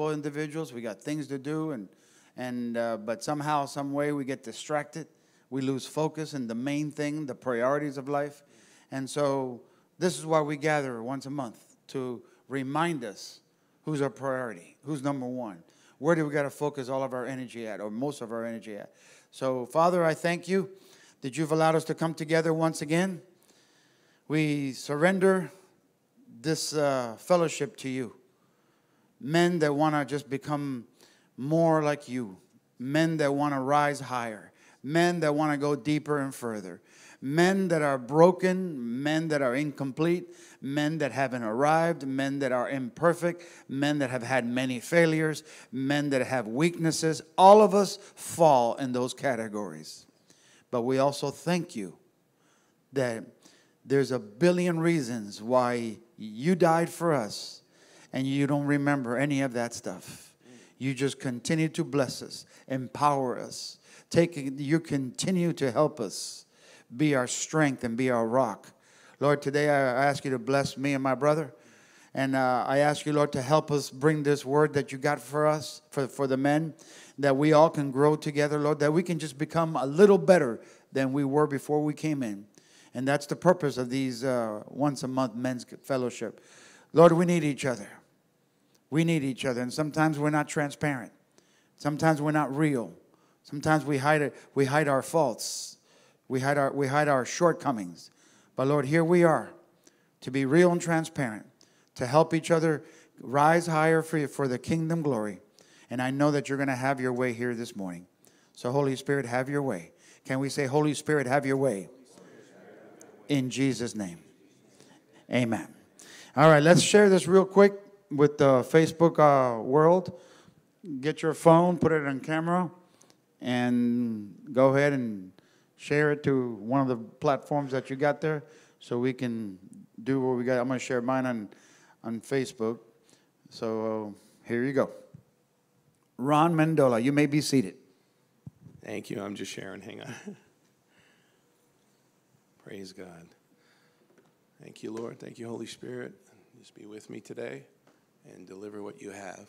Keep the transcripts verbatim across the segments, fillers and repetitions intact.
individuals. We got things to do, and and uh, but somehow, some way, we get distracted. We lose focus in the main thing, the priorities of life. And so this is why we gather once a month, to remind us who's our priority, who's number one, where do we got to focus all of our energy at, or most of our energy at. So, Father, I thank you that you've allowed us to come together once again. We surrender this uh, fellowship to you. Men that want to just become more like you. Men that want to rise higher. Men that want to go deeper and further. Men that are broken. Men that are incomplete. Men that haven't arrived. Men that are imperfect. Men that have had many failures. Men that have weaknesses. All of us fall in those categories. But we also thank you that there's a billion reasons why you died for us. And you don't remember any of that stuff. You just continue to bless us, empower us. Take, you continue to help us, be our strength and be our rock. Lord, today I ask you to bless me and my brother. And uh, I ask you, Lord, to help us bring this word that you got for us, for, for the men, that we all can grow together, Lord, that we can just become a little better than we were before we came in. And that's the purpose of these uh, once-a-month men's fellowship. Lord, we need each other. We need each other, and sometimes we're not transparent. Sometimes we're not real. Sometimes we hide it. We hide our faults. We hide our we hide our shortcomings. But Lord, here we are to be real and transparent, to help each other rise higher for you, for the kingdom glory. And I know that you're going to have your way here this morning. So Holy Spirit, have your way. Can we say, Holy Spirit, have your way? In Jesus' name, amen. All right, let's share this real quick with the Facebook uh, world. Get your phone, put it on camera, and go ahead and share it to one of the platforms that you got there so we can do what we got. I'm going to share mine on, on Facebook. So uh, here you go. Ron Mendola, you may be seated. Thank you. I'm just sharing. Hang on. Praise God. Thank you, Lord. Thank you, Holy Spirit. Just be with me today and deliver what you have.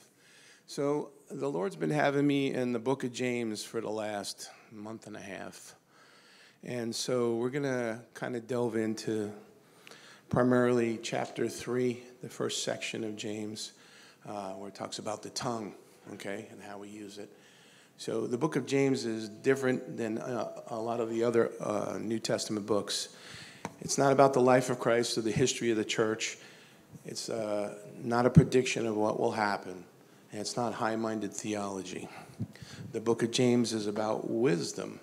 So the Lord's been having me in the book of James for the last month and a half. And so we're going to kind of delve into primarily chapter three, the first section of James, uh, where it talks about the tongue, okay, and how we use it. So the book of James is different than uh, a lot of the other uh, New Testament books. It's not about the life of Christ or the history of the church. It's uh, not a prediction of what will happen, and it's not high-minded theology. The book of James is about wisdom,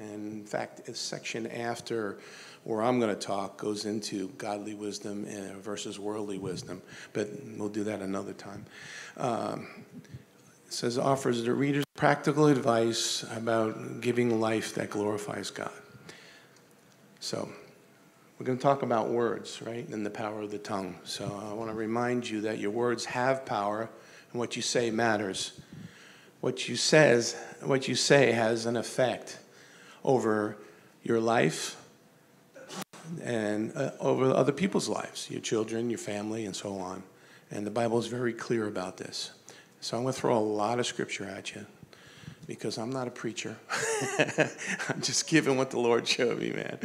and in fact, a section after where I'm going to talk goes into godly wisdom versus worldly wisdom, but we'll do that another time. Um, it says, offers the readers practical advice about giving life that glorifies God. So we're going to talk about words, right, and the power of the tongue. So I want to remind you that your words have power, and what you say matters. What you says, what you say has an effect over your life and uh, over other people's lives, your children, your family, and so on. And the Bible is very clear about this. So I'm going to throw a lot of scripture at you, because I'm not a preacher. I'm just giving what the Lord showed me, man.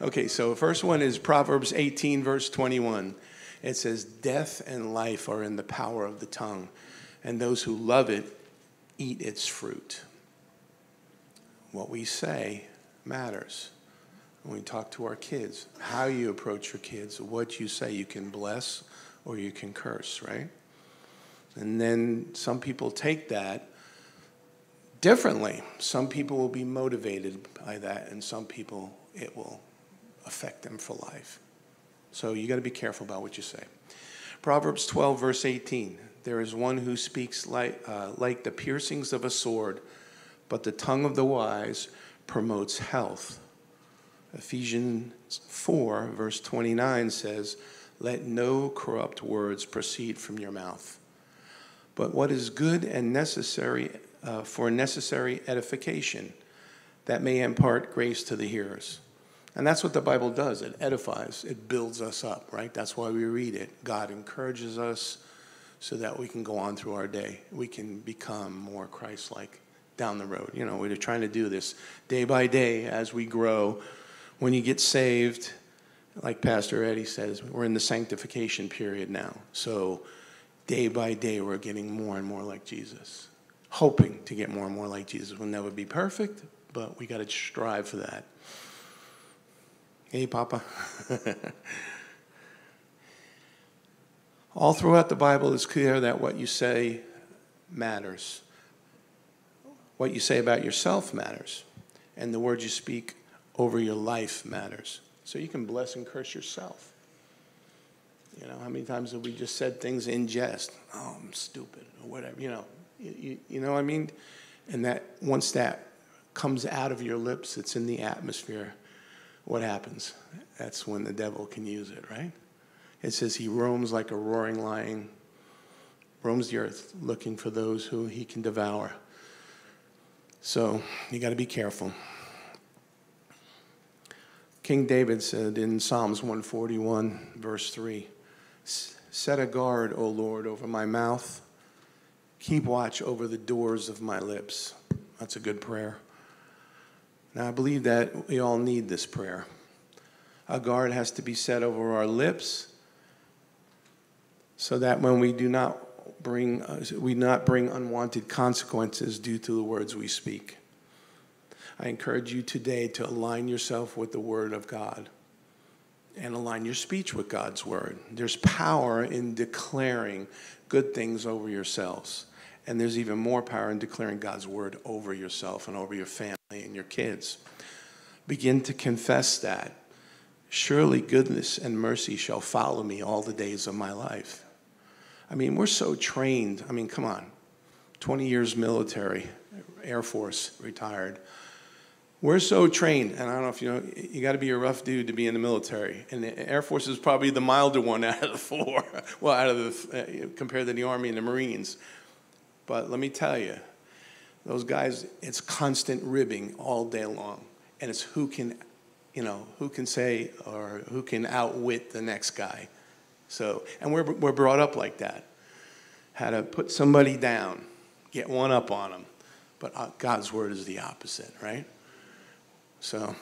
Okay, so first one is Proverbs eighteen, verse twenty-one. It says, death and life are in the power of the tongue, and those who love it eat its fruit. What we say matters. When we talk to our kids, how you approach your kids, what you say, you can bless or you can curse, right? And then some people take that differently. Some people will be motivated by that, and some people it will affect them for life. So you got to be careful about what you say. Proverbs twelve, verse eighteen. There is one who speaks like, uh, like the piercings of a sword, but the tongue of the wise promotes health. Ephesians four, verse twenty-nine says, let no corrupt words proceed from your mouth, but what is good and necessary Uh, for necessary edification that may impart grace to the hearers. And that's what the Bible does. It edifies. It builds us up, right? That's why we read it. God encourages us. so that we can go on through our day. We can become more Christ-like down the road. You know, we're trying to do this day by day as we grow. When you get saved, like Pastor Eddie says, we're in the sanctification period now. So day by day, we're getting more and more like Jesus, hoping to get more and more like Jesus. We'll never be perfect, but we got to strive for that. Hey, Papa. All throughout the Bible, it's clear that what you say matters. What you say about yourself matters. And the words you speak over your life matters. So you can bless and curse yourself. You know, how many times have we just said things in jest? Oh, I'm stupid, or whatever, you know. You, you, you know what I mean? And that once that comes out of your lips, it's in the atmosphere, what happens? That's when the devil can use it, right? It says he roams like a roaring lion, roams the earth looking for those who he can devour. So you got to be careful. King David said in Psalms one forty-one, verse three, "Set a guard, O Lord, over my mouth. Keep watch over the doors of my lips." That's a good prayer. Now, I believe that we all need this prayer. A guard has to be set over our lips so that when we do not bring, uh, we not bring unwanted consequences due to the words we speak. I encourage you today to align yourself with the Word of God and align your speech with God's Word. There's power in declaring good things over yourselves. And there's even more power in declaring God's Word over yourself and over your family and your kids. Begin to confess that. Surely goodness and mercy shall follow me all the days of my life. I mean, we're so trained. I mean, come on. twenty years military, Air Force, retired. We're so trained, and I don't know if you know, you got to be a rough dude to be in the military. And the Air Force is probably the milder one out of the four, well, out of the, uh, compared to the Army and the Marines. But let me tell you, those guys, it's constant ribbing all day long. And it's who can, you know, who can say or who can outwit the next guy. So, and we're, we're brought up like that. How to put somebody down, get one up on them. But God's word is the opposite, right? So,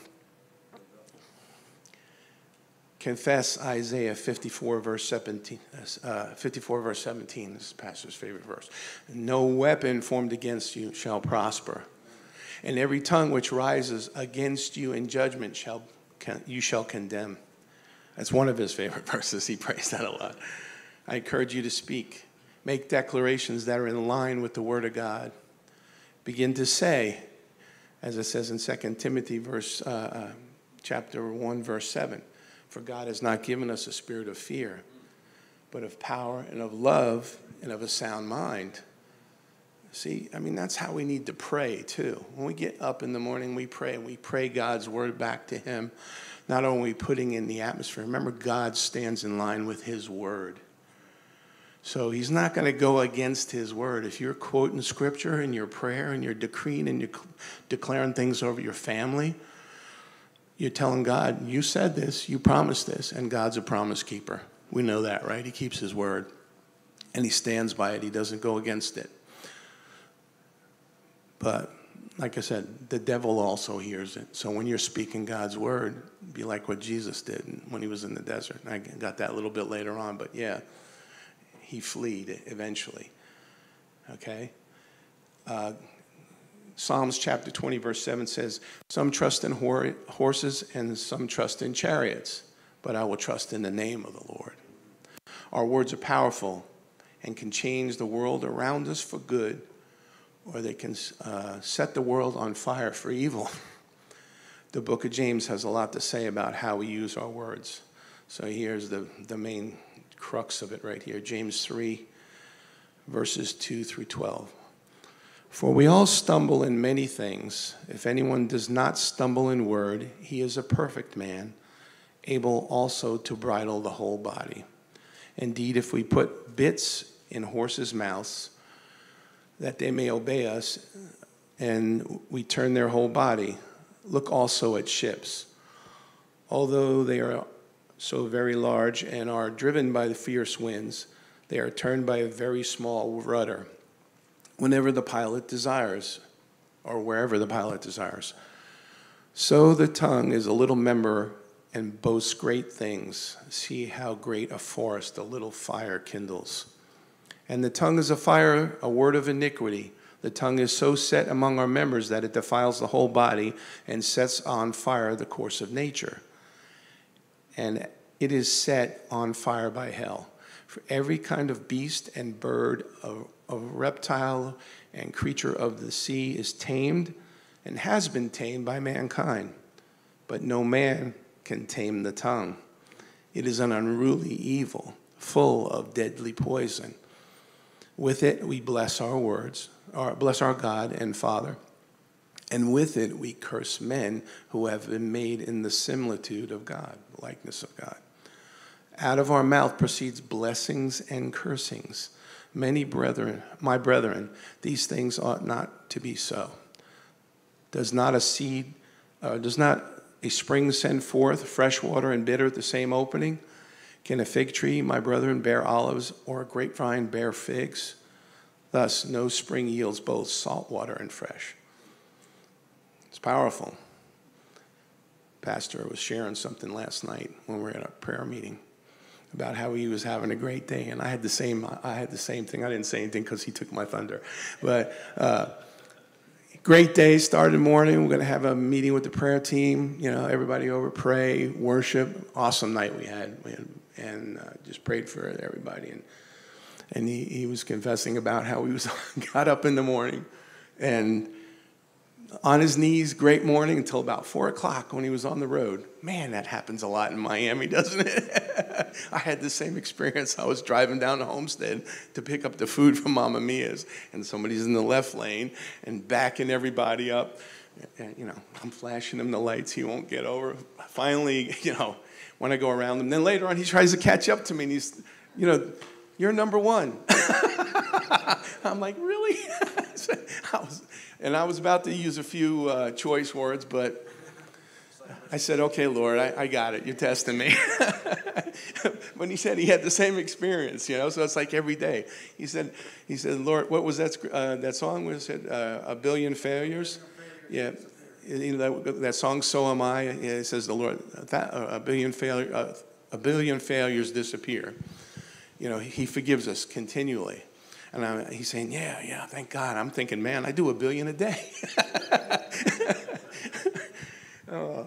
confess Isaiah fifty-four, verse seventeen. Uh, fifty-four, verse seventeen. This is Pastor's favorite verse. No weapon formed against you shall prosper, and every tongue which rises against you in judgment shall con you shall condemn. That's one of his favorite verses. He prays that a lot. I encourage you to speak, make declarations that are in line with the Word of God. Begin to say, as it says in Second Timothy verse, uh, uh, chapter one, verse seven, "For God has not given us a spirit of fear, but of power and of love and of a sound mind." See, I mean, that's how we need to pray, too. When we get up in the morning, we pray, and we pray God's word back to him. Not only putting in the atmosphere, remember, God stands in line with his word. So he's not going to go against his word. If you're quoting scripture in your prayer and you're decreeing and you're declaring things over your family, you're telling God, you said this, you promised this, and God's a promise keeper. We know that, right? He keeps his word, and he stands by it. He doesn't go against it. But like I said, the devil also hears it. So when you're speaking God's word, be like what Jesus did when he was in the desert. I got that a little bit later on, but yeah. He fled eventually, okay? Uh, Psalms chapter twenty, verse seven says, "Some trust in hor horses and some trust in chariots, but I will trust in the name of the Lord." Our words are powerful and can change the world around us for good, or they can uh, set the world on fire for evil. The book of James has a lot to say about how we use our words. So here's the, the main crux of it right here, James three, verses two through twelve. "For we all stumble in many things. If anyone does not stumble in word, he is a perfect man, able also to bridle the whole body. Indeed, if we put bits in horses' mouths, that they may obey us, and we turn their whole body. Look also at ships. Although they are so very large and are driven by the fierce winds, They are turned by a very small rudder, whenever the pilot desires, or wherever the pilot desires. So the tongue is a little member and boasts great things. See how great a forest a little fire kindles. And the tongue is a fire, a word of iniquity. The tongue is so set among our members that it defiles the whole body and sets on fire the course of nature. And it is set on fire by hell. For every kind of beast and bird, of, of reptile and creature of the sea is tamed and has been tamed by mankind. But no man can tame the tongue. It is an unruly evil, full of deadly poison. With it we bless our words, our, bless our God and Father, and with it we curse men who have been made in the similitude of God, likeness of God. Out of our mouth proceeds blessings and cursings. Many brethren, my brethren, these things ought not to be so. Does not a seed, uh, does not a spring send forth fresh water and bitter at the same opening? Can a fig tree, my brethren, bear olives, or a grapevine bear figs? Thus, no spring yields both salt water and fresh. It's powerful. Pastor was sharing something last night when we were at a prayer meeting about how he was having a great day, and I had the same. I had the same thing. I didn't say anything because he took my thunder, but uh, great day started morning. We're going to have a meeting with the prayer team. You know, everybody over, pray, worship. Awesome night we had, we had and uh, just prayed for everybody. And and he, he was confessing about how he was got up in the morning, and on his knees, great morning, until about four o'clock when he was on the road. Man, that happens a lot in Miami, doesn't it? I had the same experience. I was driving down to Homestead to pick up the food from Mama Mia's, and somebody's in the left lane and backing everybody up. And, you know, I'm flashing him the lights. He won't get over. Finally, you know, when I go around him, then later on he tries to catch up to me, and he's, you know, you're number one. I'm like, really? I was... And I was about to use a few uh, choice words, but I said, okay, Lord, I, I got it. You're testing me. When he said he had the same experience, you know, so it's like every day. He said, he said, Lord, what was that, uh, that song? Was it uh, A Billion Failures? Yeah. You know, that, that song, So Am I. Yeah, it says, the Lord, that, uh, a, billion failure, uh, a billion failures disappear. You know, he forgives us continually. And I'm, he's saying, yeah, yeah, thank God. I'm thinking, man, I do a billion a day. Oh.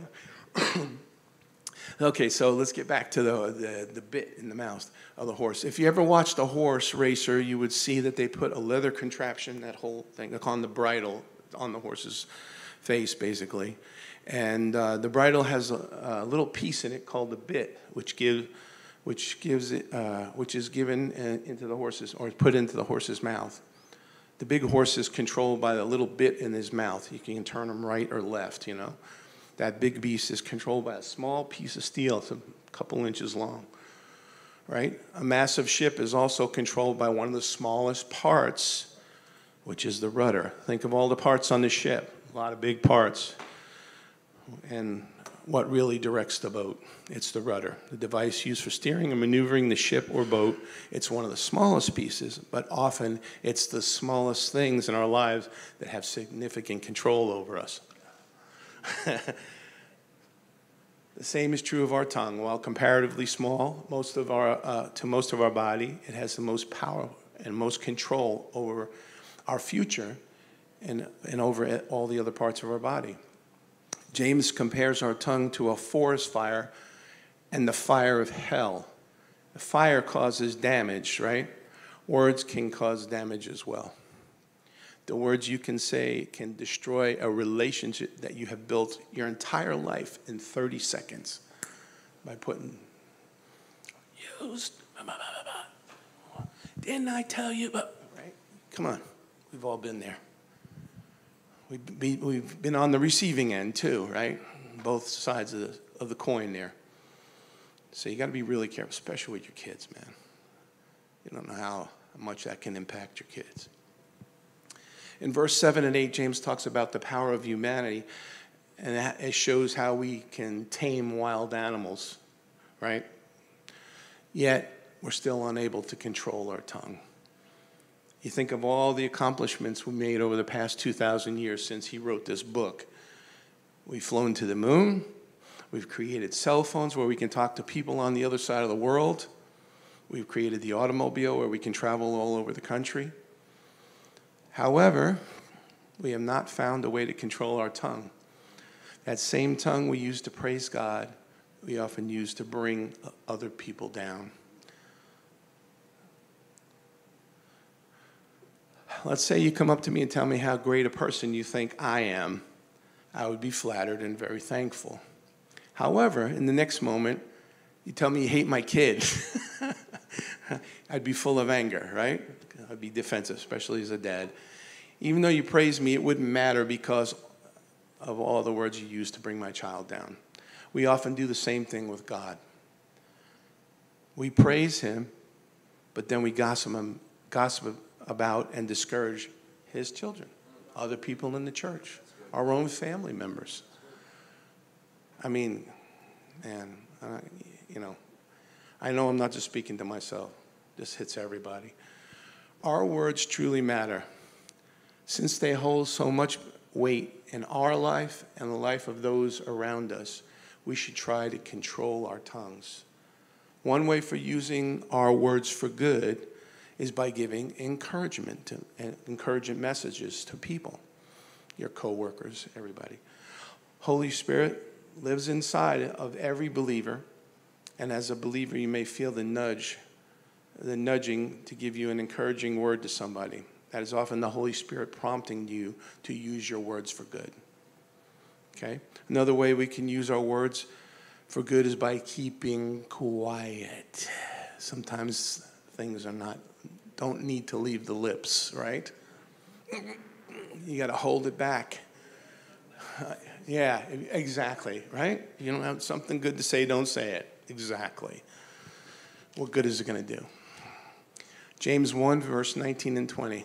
Okay, so let's get back to the, the, the bit in the mouth of the horse. If you ever watched a horse racer, you would see that they put a leather contraption, that whole thing, like on the bridle, on the horse's face, basically. And uh, the bridle has a, a little piece in it called the bit, which gives... which gives it, uh, which is given into the horse's, or put into the horse's mouth. The big horse is controlled by the little bit in his mouth. You can turn him right or left, you know. That big beast is controlled by a small piece of steel. It's a couple inches long, right? A massive ship is also controlled by one of the smallest parts, which is the rudder. Think of all the parts on the ship, a lot of big parts. And what really directs the boat? It's the rudder, the device used for steering and maneuvering the ship or boat. It's one of the smallest pieces, but often it's the smallest things in our lives that have significant control over us. The same is true of our tongue. While comparatively small most of our, uh, to most of our body, it has the most power and most control over our future and, and over all the other parts of our body. James compares our tongue to a forest fire and the fire of hell. The fire causes damage, right? Words can cause damage as well. The words you can say can destroy a relationship that you have built your entire life in thirty seconds by putting, used, didn't I tell you, but, right? Come on, we've all been there. We've been on the receiving end too, right? Both sides of the, of the coin there. So you got to be really careful, especially with your kids, man. You don't know how much that can impact your kids. In verse seven and eight, James talks about the power of humanity, and that, it shows how we can tame wild animals, right? Yet we're still unable to control our tongue. You think of all the accomplishments we made over the past two thousand years since he wrote this book. We've flown to the moon. We've created cell phones where we can talk to people on the other side of the world. We've created the automobile where we can travel all over the country. However, we have not found a way to control our tongue. That same tongue we use to praise God, we often use to bring other people down. Let's say you come up to me and tell me how great a person you think I am. I would be flattered and very thankful. However, in the next moment, you tell me you hate my kid. I'd be full of anger, right? I'd be defensive, especially as a dad. Even though you praise me, it wouldn't matter because of all the words you use to bring my child down. We often do the same thing with God. We praise him, but then we gossip him, gossip him. about and discourage his children, other people in the church, our own family members. I mean, man, I, you know, I know I'm not just speaking to myself. This hits everybody. Our words truly matter, since they hold so much weight in our life and the life of those around us. We should try to control our tongues. One way for using our words for good is by giving encouragement to, and encouraging messages to people, your co-workers, everybody. Holy Spirit lives inside of every believer, and as a believer, you may feel the nudge, the nudging to give you an encouraging word to somebody. That is often the Holy Spirit prompting you to use your words for good, okay? Another way we can use our words for good is by keeping quiet. Sometimes things are not, don't need to leave the lips, right? You got to hold it back. Uh, yeah, exactly, right? You don't have something good to say, don't say it. Exactly. What good is it going to do? James one, verse nineteen and twenty.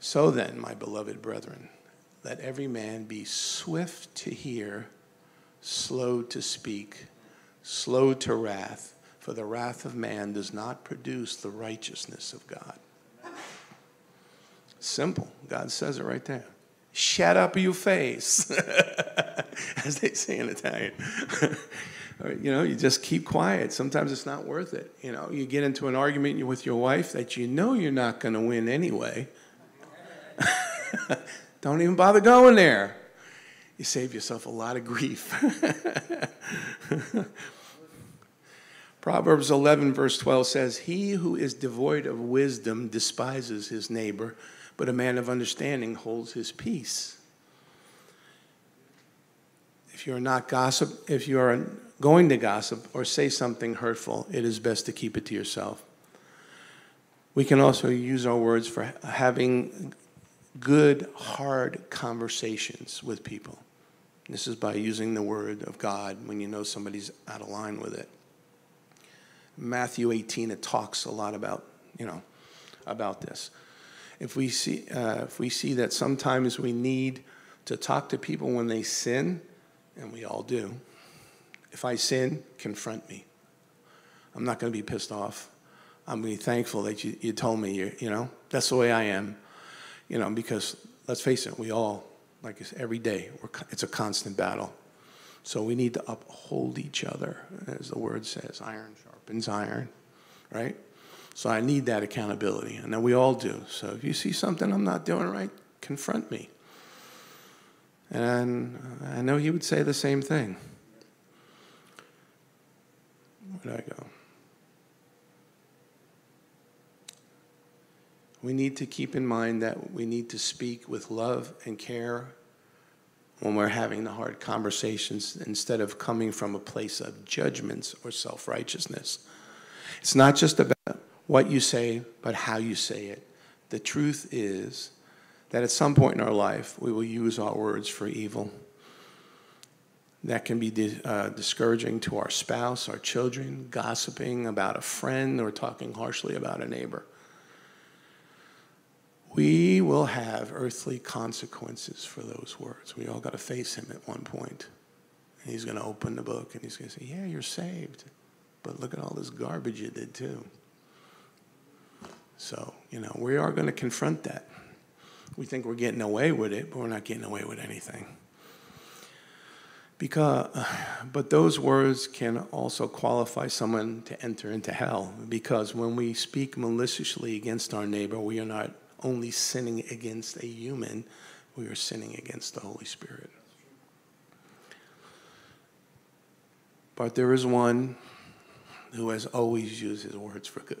So then, my beloved brethren, let every man be swift to hear, slow to speak, slow to wrath, for the wrath of man does not produce the righteousness of God. Simple. God says it right there. Shut up, you face, as they say in Italian. You know, you just keep quiet. Sometimes it's not worth it. You know, you get into an argument with your wife that you know you're not going to win anyway. Don't even bother going there. You save yourself a lot of grief. Proverbs eleven, verse twelve says, he who is devoid of wisdom despises his neighbor, but a man of understanding holds his peace. If you're not gossip, if you're going to gossip or say something hurtful, it is best to keep it to yourself. We can also use our words for having good, hard conversations with people. This is by using the word of God when you know somebody's out of line with it. Matthew eighteen, it talks a lot about, you know, about this. If we see, uh, if we see that sometimes we need to talk to people when they sin, and we all do. If I sin, confront me. I'm not going to be pissed off. I'm going to be thankful that you, you told me, you, you know, that's the way I am. You know, because let's face it, we all, like it's every day, we're, it's a constant battle. So we need to uphold each other, as the word says, iron sharpens iron, right? So I need that accountability, and then we all do. So if you see something I'm not doing right, confront me. And I know he would say the same thing. Where did I go? We need to keep in mind that we need to speak with love and care when we're having the hard conversations, instead of coming from a place of judgments or self-righteousness. It's not just about what you say, but how you say it. The truth is that at some point in our life, we will use our words for evil. That can be uh, discouraging to our spouse, our children, gossiping about a friend, or talking harshly about a neighbor. We will have earthly consequences for those words. We all got to face him at one point. And he's going to open the book and he's going to say, yeah, you're saved. But look at all this garbage you did too. So, you know, we are going to confront that. We think we're getting away with it, but we're not getting away with anything. Because, but those words can also qualify someone to enter into hell, because when we speak maliciously against our neighbor, we are not only sinning against a human, we are sinning against the Holy Spirit. But there is one who has always used his words for good.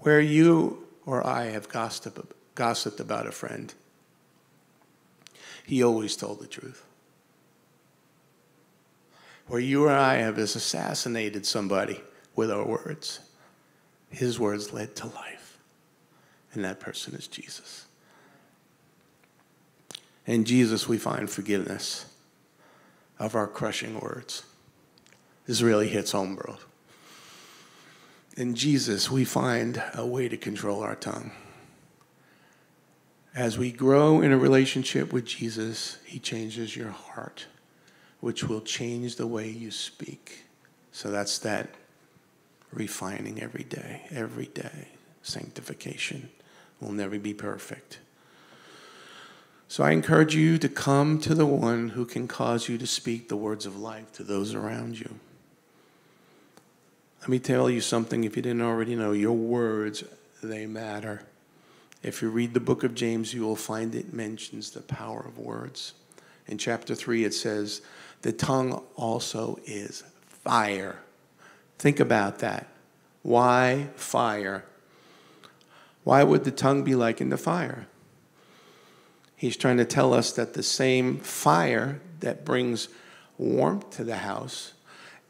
Where you or I have gossiped, gossiped about a friend, he always told the truth. Where you or I have assassinated somebody with our words, his words led to life. And that person is Jesus. In Jesus, we find forgiveness of our crushing words. This really hits home, bro. In Jesus, we find a way to control our tongue. As we grow in a relationship with Jesus, he changes your heart, which will change the way you speak. So that's that refining every day, every day. Sanctification. We'll never be perfect. So I encourage you to come to the one who can cause you to speak the words of life to those around you. Let me tell you something, if you didn't already know, your words, they matter. If you read the book of James, you will find it mentions the power of words. In chapter three, it says, the tongue also is fire. Think about that. Why fire? Why would the tongue be likened to fire? He's trying to tell us that the same fire that brings warmth to the house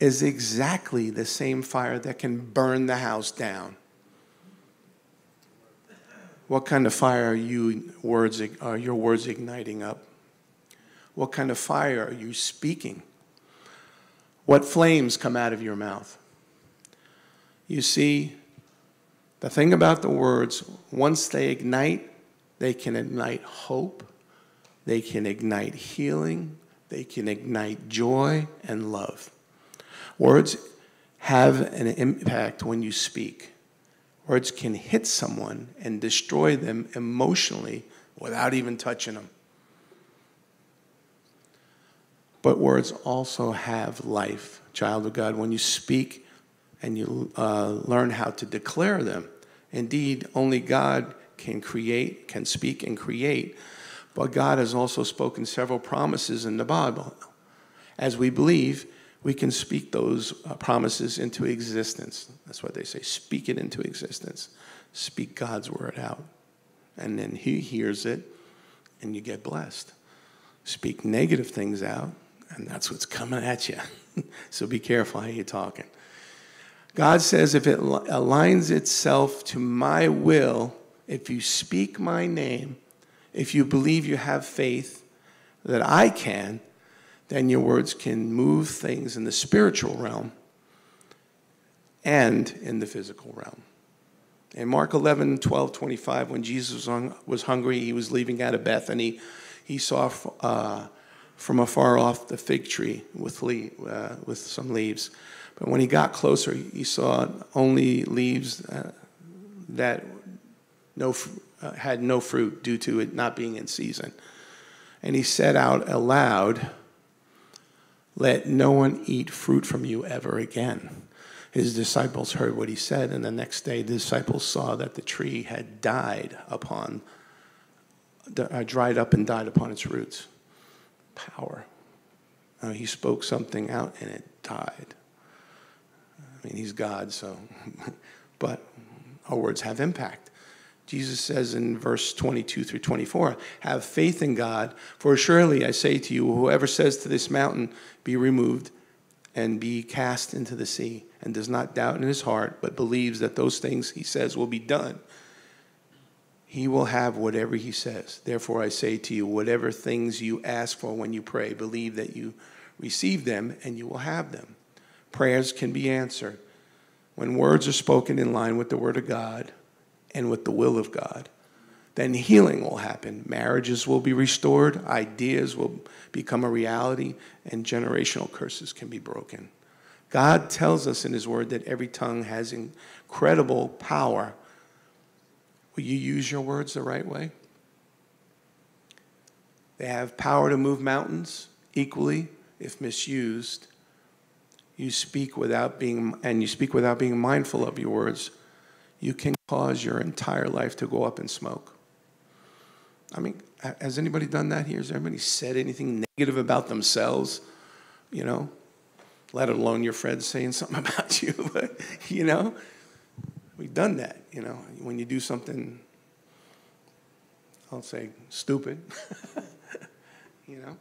is exactly the same fire that can burn the house down. What kind of fire are, you words, are your words igniting up? What kind of fire are you speaking? What flames come out of your mouth? You see, the thing about the words, once they ignite, they can ignite hope, they can ignite healing, they can ignite joy and love. Words have an impact when you speak. Words can hit someone and destroy them emotionally without even touching them. But words also have life, child of God, when you speak and you uh, learn how to declare them. Indeed, only God can create, can speak and create. But God has also spoken several promises in the Bible. As we believe, we can speak those promises into existence. That's what they say. Speak it into existence. Speak God's word out. And then he hears it, and you get blessed. Speak negative things out, and that's what's coming at you. So be careful how you're talking. God says, if it aligns itself to my will, if you speak my name, if you believe you have faith that I can, then your words can move things in the spiritual realm and in the physical realm. In Mark eleven, twelve, twenty-five, when Jesus was hungry, he was leaving out of Bethany. He saw uh, from afar off the fig tree with, le uh, with some leaves. But when he got closer, he saw only leaves uh, that no, uh, had no fruit due to it not being in season. And he said out aloud, let no one eat fruit from you ever again. His disciples heard what he said, and the next day the disciples saw that the tree had died upon, uh, dried up and died upon its roots. Power. Uh, he spoke something out and it died. I mean, he's God, so. But our words have impact. Jesus says in verse twenty-two through twenty-four, have faith in God, for surely I say to you, whoever says to this mountain, be removed and be cast into the sea, and does not doubt in his heart, but believes that those things he says will be done, he will have whatever he says. Therefore I say to you, whatever things you ask for when you pray, believe that you receive them and you will have them. Prayers can be answered. When words are spoken in line with the word of God, and with the will of God, then healing will happen. Marriages will be restored, ideas will become a reality, and generational curses can be broken. God tells us in his word that every tongue has incredible power. Will you use your words the right way? They have power to move mountains equally if misused. You speak without being, and you speak without being mindful of your words. You can cause your entire life to go up in smoke. I mean, has anybody done that here? Has anybody said anything negative about themselves? You know, let alone your friends saying something about you. But, you know, we've done that. You know, when you do something, I'll say stupid. You know.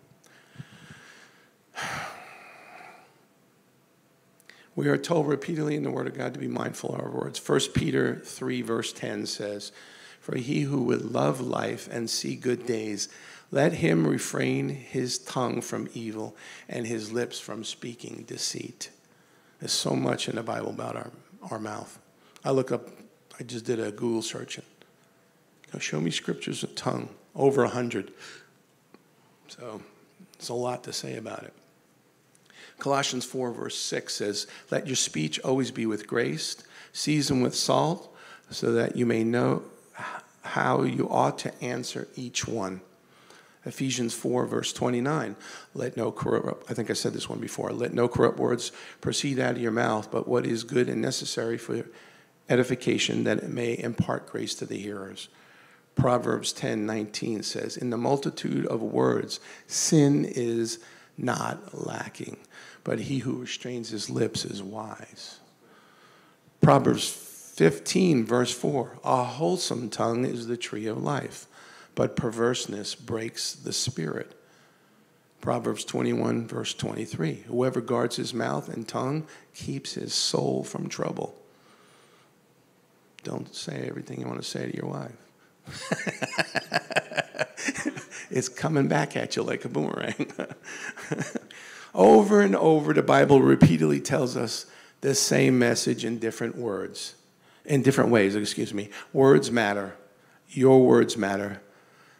We are told repeatedly in the Word of God to be mindful of our words. First Peter three, verse ten says, "For he who would love life and see good days, let him refrain his tongue from evil and his lips from speaking deceit." There's so much in the Bible about our, our mouth. I look up, I just did a Google search. Now show me scriptures of tongue, over a hundred. So it's a lot to say about it. Colossians four, verse six says, "Let your speech always be with grace, seasoned with salt, so that you may know how you ought to answer each one." Ephesians four, verse twenty-nine, "Let no corrupt," I think I said this one before, "let no corrupt words proceed out of your mouth, but what is good and necessary for edification, that it may impart grace to the hearers." Proverbs ten, nineteen says, "In the multitude of words, sin is not lacking, but he who restrains his lips is wise." Proverbs fifteen, verse four, "A wholesome tongue is the tree of life, but perverseness breaks the spirit." Proverbs twenty-one, verse twenty-three, "Whoever guards his mouth and tongue keeps his soul from trouble." Don't say everything you want to say to your wife. It's coming back at you like a boomerang. Over and over, the Bible repeatedly tells us the same message in different words, in different ways, excuse me. Words matter. Your words matter.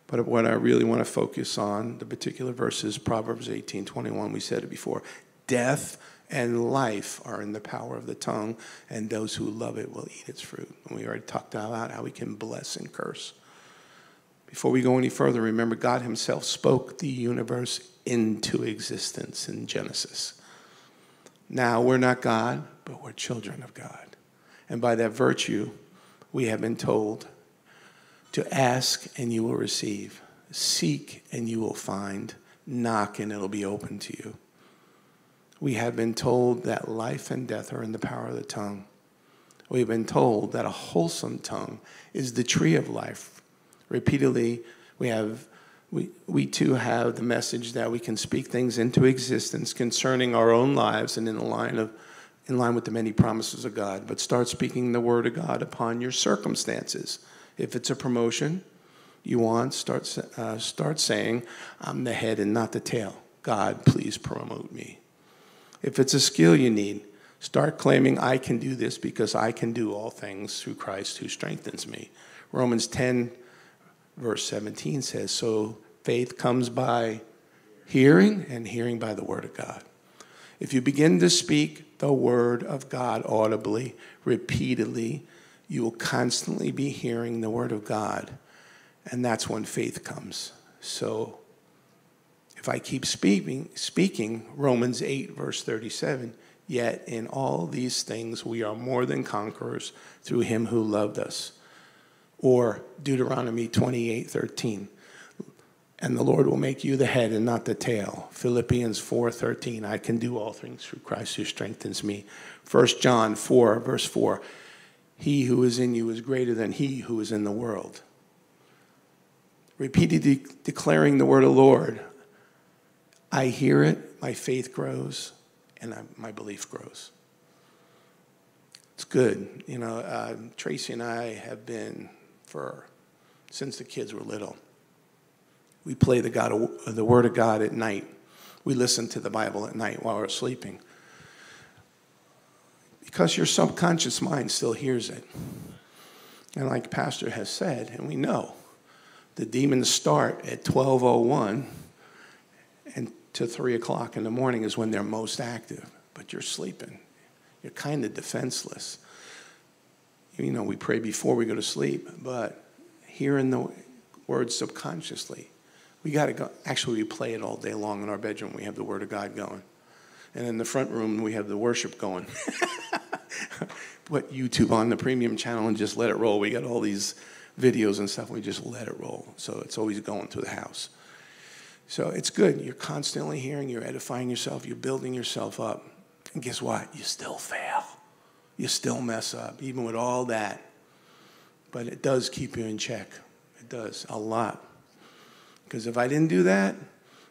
But what I really want to focus on, the particular verse is Proverbs eighteen, twenty-one. We said it before. "Death and life are in the power of the tongue, and those who love it will eat its fruit." And we already talked about how we can bless and curse. Before we go any further, remember God himself spoke the universe into existence in Genesis. Now, we're not God, but we're children of God. And by that virtue, we have been told to ask and you will receive, seek and you will find, knock and it'll be open to you. We have been told that life and death are in the power of the tongue. We've been told that a wholesome tongue is the tree of life. Repeatedly, we have, we, we too have the message that we can speak things into existence concerning our own lives and in the line of, in line with the many promises of God. But start speaking the word of God upon your circumstances. If it's a promotion you want, start, uh, start saying, "I'm the head and not the tail. God, please promote me." If it's a skill you need, start claiming, "I can do this because I can do all things through Christ who strengthens me." Romans ten, verse seventeen says, "So faith comes by hearing, and hearing by the word of God." If you begin to speak the word of God audibly, repeatedly, you will constantly be hearing the word of God. And that's when faith comes. So if I keep speaking, speaking Romans eight, verse thirty-seven, "Yet in all these things we are more than conquerors through him who loved us." Or Deuteronomy twenty-eight, thirteen, "And the Lord will make you the head and not the tail." Philippians four, thirteen, "I can do all things through Christ who strengthens me." First John four, verse four, "He who is in you is greater than he who is in the world." Repeatedly declaring the word of the Lord, I hear it, my faith grows, and I, my belief grows. It's good. You know, uh, Tracy and I have been, for since the kids were little, we play the, God of, the Word of God at night. We listen to the Bible at night while we're sleeping. Because your subconscious mind still hears it. And like Pastor has said, and we know, the demons start at twelve oh one, and to three o'clock in the morning is when they're most active. But you're sleeping. You're kind of defenseless. You know, we pray before we go to sleep, but hearing the word subconsciously, we got to go. Actually, we play it all day long in our bedroom. We have the Word of God going. And in the front room, we have the worship going. Put YouTube on the premium channel and just let it roll. We got all these videos and stuff. We just let it roll. So it's always going through the house. So it's good. You're constantly hearing. You're edifying yourself. You're building yourself up. And guess what? You still fail. You still mess up, even with all that. But it does keep you in check. It does a lot. Because if I didn't do that,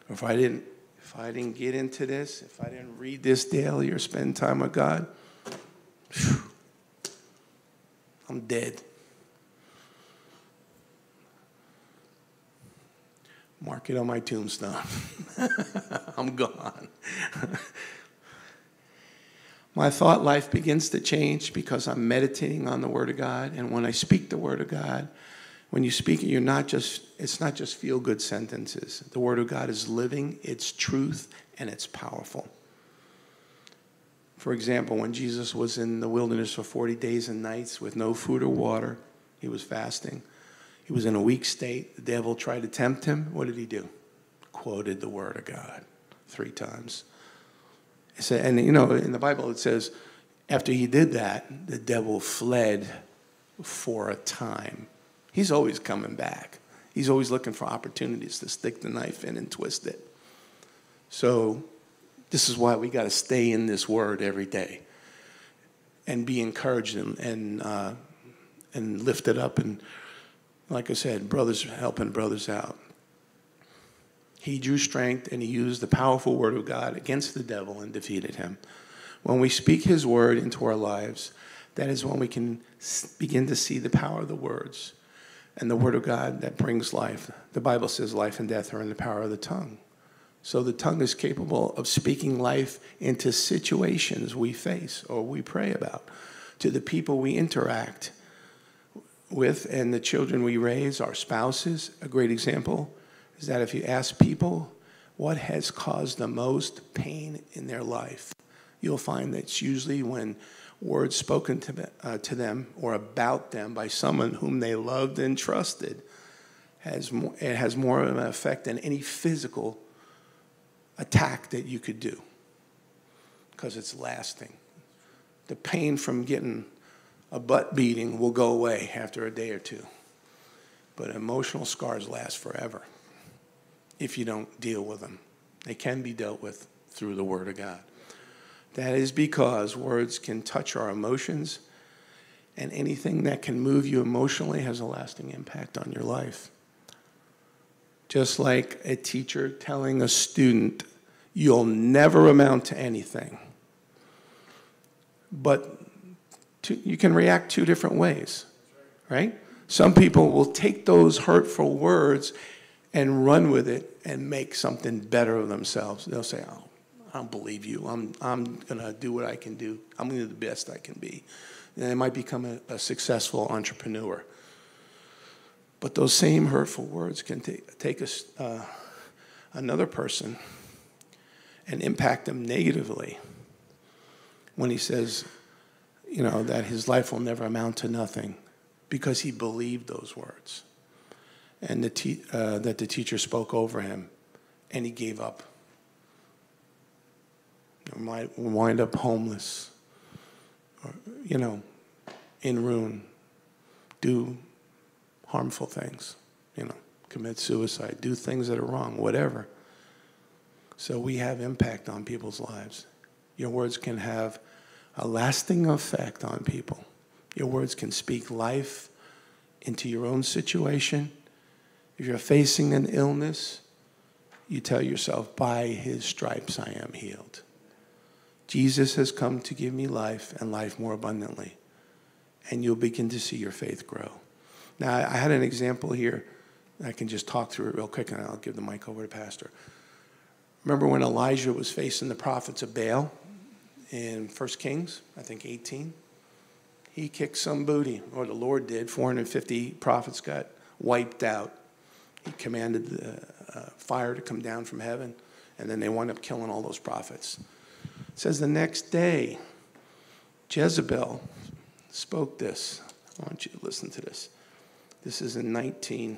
or if I didn't, if I didn't get into this, if I didn't read this daily or spend time with God, phew, I'm dead. Mark it on my tombstone. I'm gone. My thought life begins to change because I'm meditating on the Word of God. And when I speak the Word of God, when you speak it, you're not just, it's not just feel-good sentences. The Word of God is living, it's truth, and it's powerful. For example, when Jesus was in the wilderness for forty days and nights with no food or water, he was fasting. He was in a weak state. The devil tried to tempt him. What did he do? Quoted the Word of God three times. It said, and you know, in the Bible it says, after he did that, the devil fled for a time. He's always coming back. He's always looking for opportunities to stick the knife in and twist it. So this is why we got to stay in this Word every day and be encouraged and and, uh, and lifted up. And like I said, brothers helping brothers out. He drew strength and he used the powerful Word of God against the devil and defeated him. When we speak his Word into our lives, that is when we can begin to see the power of the words. And the Word of God that brings life. The Bible says life and death are in the power of the tongue. So the tongue is capable of speaking life into situations we face or we pray about, to the people we interact with and the children we raise, our spouses. A great example is that if you ask people what has caused the most pain in their life, you'll find that it's usually when words spoken to, uh, to them or about them by someone whom they loved and trusted has more, it has more of an effect than any physical attack that you could do, because it's lasting. The pain from getting a butt beating will go away after a day or two, but emotional scars last forever if you don't deal with them. They can be dealt with through the Word of God. That is because words can touch our emotions, and anything that can move you emotionally has a lasting impact on your life. Just like a teacher telling a student, you'll never amount to anything. But to, you can react two different ways, right? Some people will take those hurtful words and run with it and make something better of themselves. They'll say, oh, I don't believe you. I'm, I'm going to do what I can do. I'm going to do the best I can be. And I might become a, a successful entrepreneur. But those same hurtful words can take us, uh, another person and impact them negatively when he says, you know, that his life will never amount to nothing because he believed those words and the te uh, that the teacher spoke over him, and he gave up. Might wind up homeless, or, you know, in ruin, do harmful things, you know, commit suicide, do things that are wrong, whatever. So we have impact on people's lives. Your words can have a lasting effect on people. Your words can speak life into your own situation. If you're facing an illness, you tell yourself, by his stripes I am healed. Jesus has come to give me life and life more abundantly. And you'll begin to see your faith grow. Now, I had an example here. I can just talk through it real quick, and I'll give the mic over to Pastor. Remember when Elijah was facing the prophets of Baal in First Kings, I think eighteen? He kicked some booty, or the Lord did. four hundred fifty prophets got wiped out. commanded the uh, fire to come down from heaven, and then they wound up killing all those prophets. It says the next day, Jezebel spoke this. I want you to listen to this. This is in nineteen.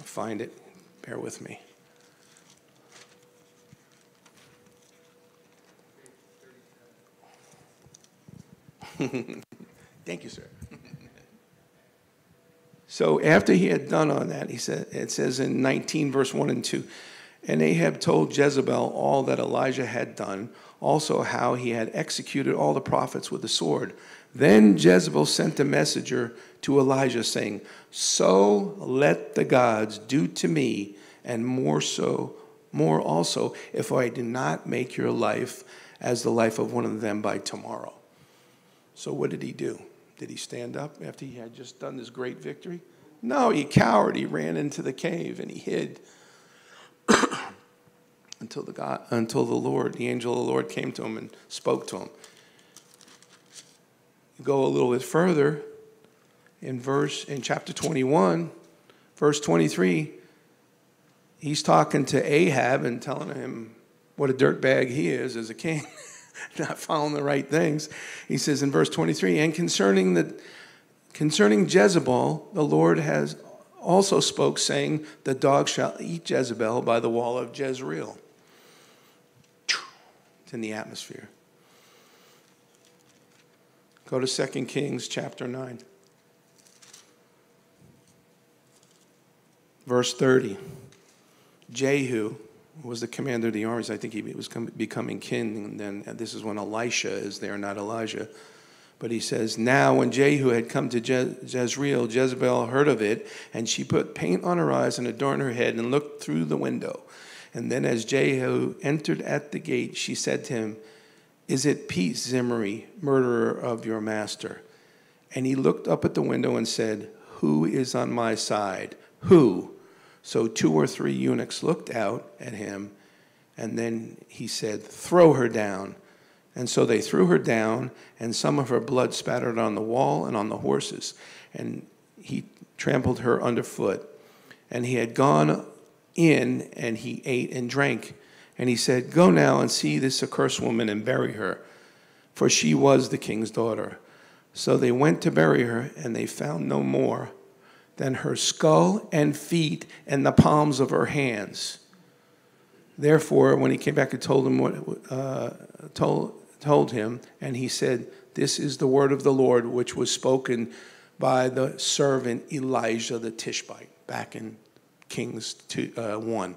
I'll find it. Bear with me. Thank you, sir. So after he had done on that, he said, it says in nineteen, verse one and two, and Ahab told Jezebel all that Elijah had done, also how he had executed all the prophets with the sword. Then Jezebel sent a messenger to Elijah, saying, so let the gods do to me, and more so, more also, if I do not make your life as the life of one of them by tomorrow. So what did he do? Did he stand up after he had just done this great victory? No, he cowered. He ran into the cave and he hid until the God, until the Lord, the angel of the Lord came to him and spoke to him. You go a little bit further in verse in chapter twenty-one, verse twenty-three. He's talking to Ahab and telling him what a dirtbag he is as a king. Not following the right things. He says in verse twenty-three, and concerning the concerning Jezebel, the Lord has also spoke, saying, the dog shall eat Jezebel by the wall of Jezreel. It's in the atmosphere. Go to Second Kings chapter nine. Verse thirty. Jehu was the commander of the armies. I think he was becoming king, and then and this is when Elisha is there, not Elijah. But he says, now when Jehu had come to Je Jezreel, Jezebel heard of it, and she put paint on her eyes and adorned her head and looked through the window. And then as Jehu entered at the gate, she said to him, is it peace, Zimri, murderer of your master? And he looked up at the window and said, who is on my side? Who? So two or three eunuchs looked out at him, and then he said, throw her down. And so they threw her down, and some of her blood spattered on the wall and on the horses. And he trampled her underfoot. And he had gone in, and he ate and drank. And he said, go now and see this accursed woman and bury her, for she was the king's daughter. So they went to bury her, and they found no more than her skull and feet and the palms of her hands. Therefore, when he came back and told him what uh, told told him, and he said, "This is the word of the Lord, which was spoken by the servant Elijah the Tishbite." Back in Kings two, uh, one,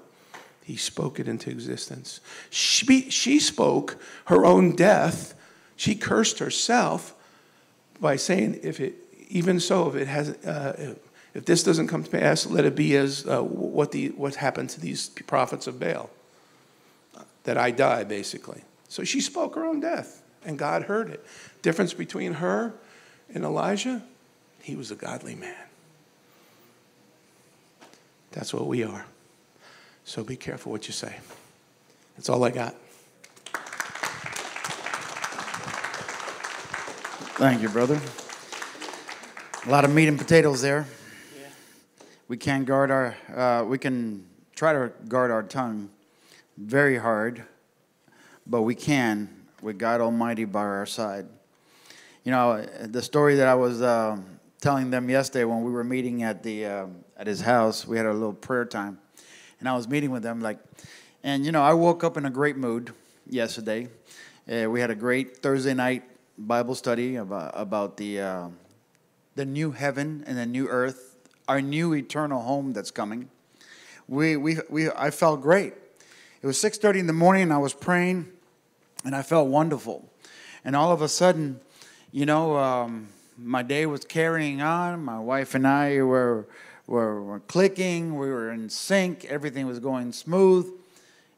he spoke it into existence. She she spoke her own death. She cursed herself by saying, "If it even so, if it hasn't." Uh, If this doesn't come to pass, let it be as uh, what, the, what happened to these prophets of Baal, that I die, basically. So she spoke her own death, and God heard it. Difference between her and Elijah, he was a godly man. That's what we are. So be careful what you say. That's all I got. Thank you, brother. A lot of meat and potatoes there. We can guard our, uh, we can try to guard our tongue very hard, but we can with God Almighty by our side. You know, the story that I was uh, telling them yesterday when we were meeting at, the, uh, at his house, we had a little prayer time, and I was meeting with them like, and you know, I woke up in a great mood yesterday. Uh, we had a great Thursday night Bible study about, about the, uh, the new heaven and the new earth, our new eternal home that's coming. We, we, we, I felt great. It was six thirty in the morning, and I was praying, and I felt wonderful. And all of a sudden, you know, um, my day was carrying on. My wife and I were, were, were clicking. We were in sync. Everything was going smooth.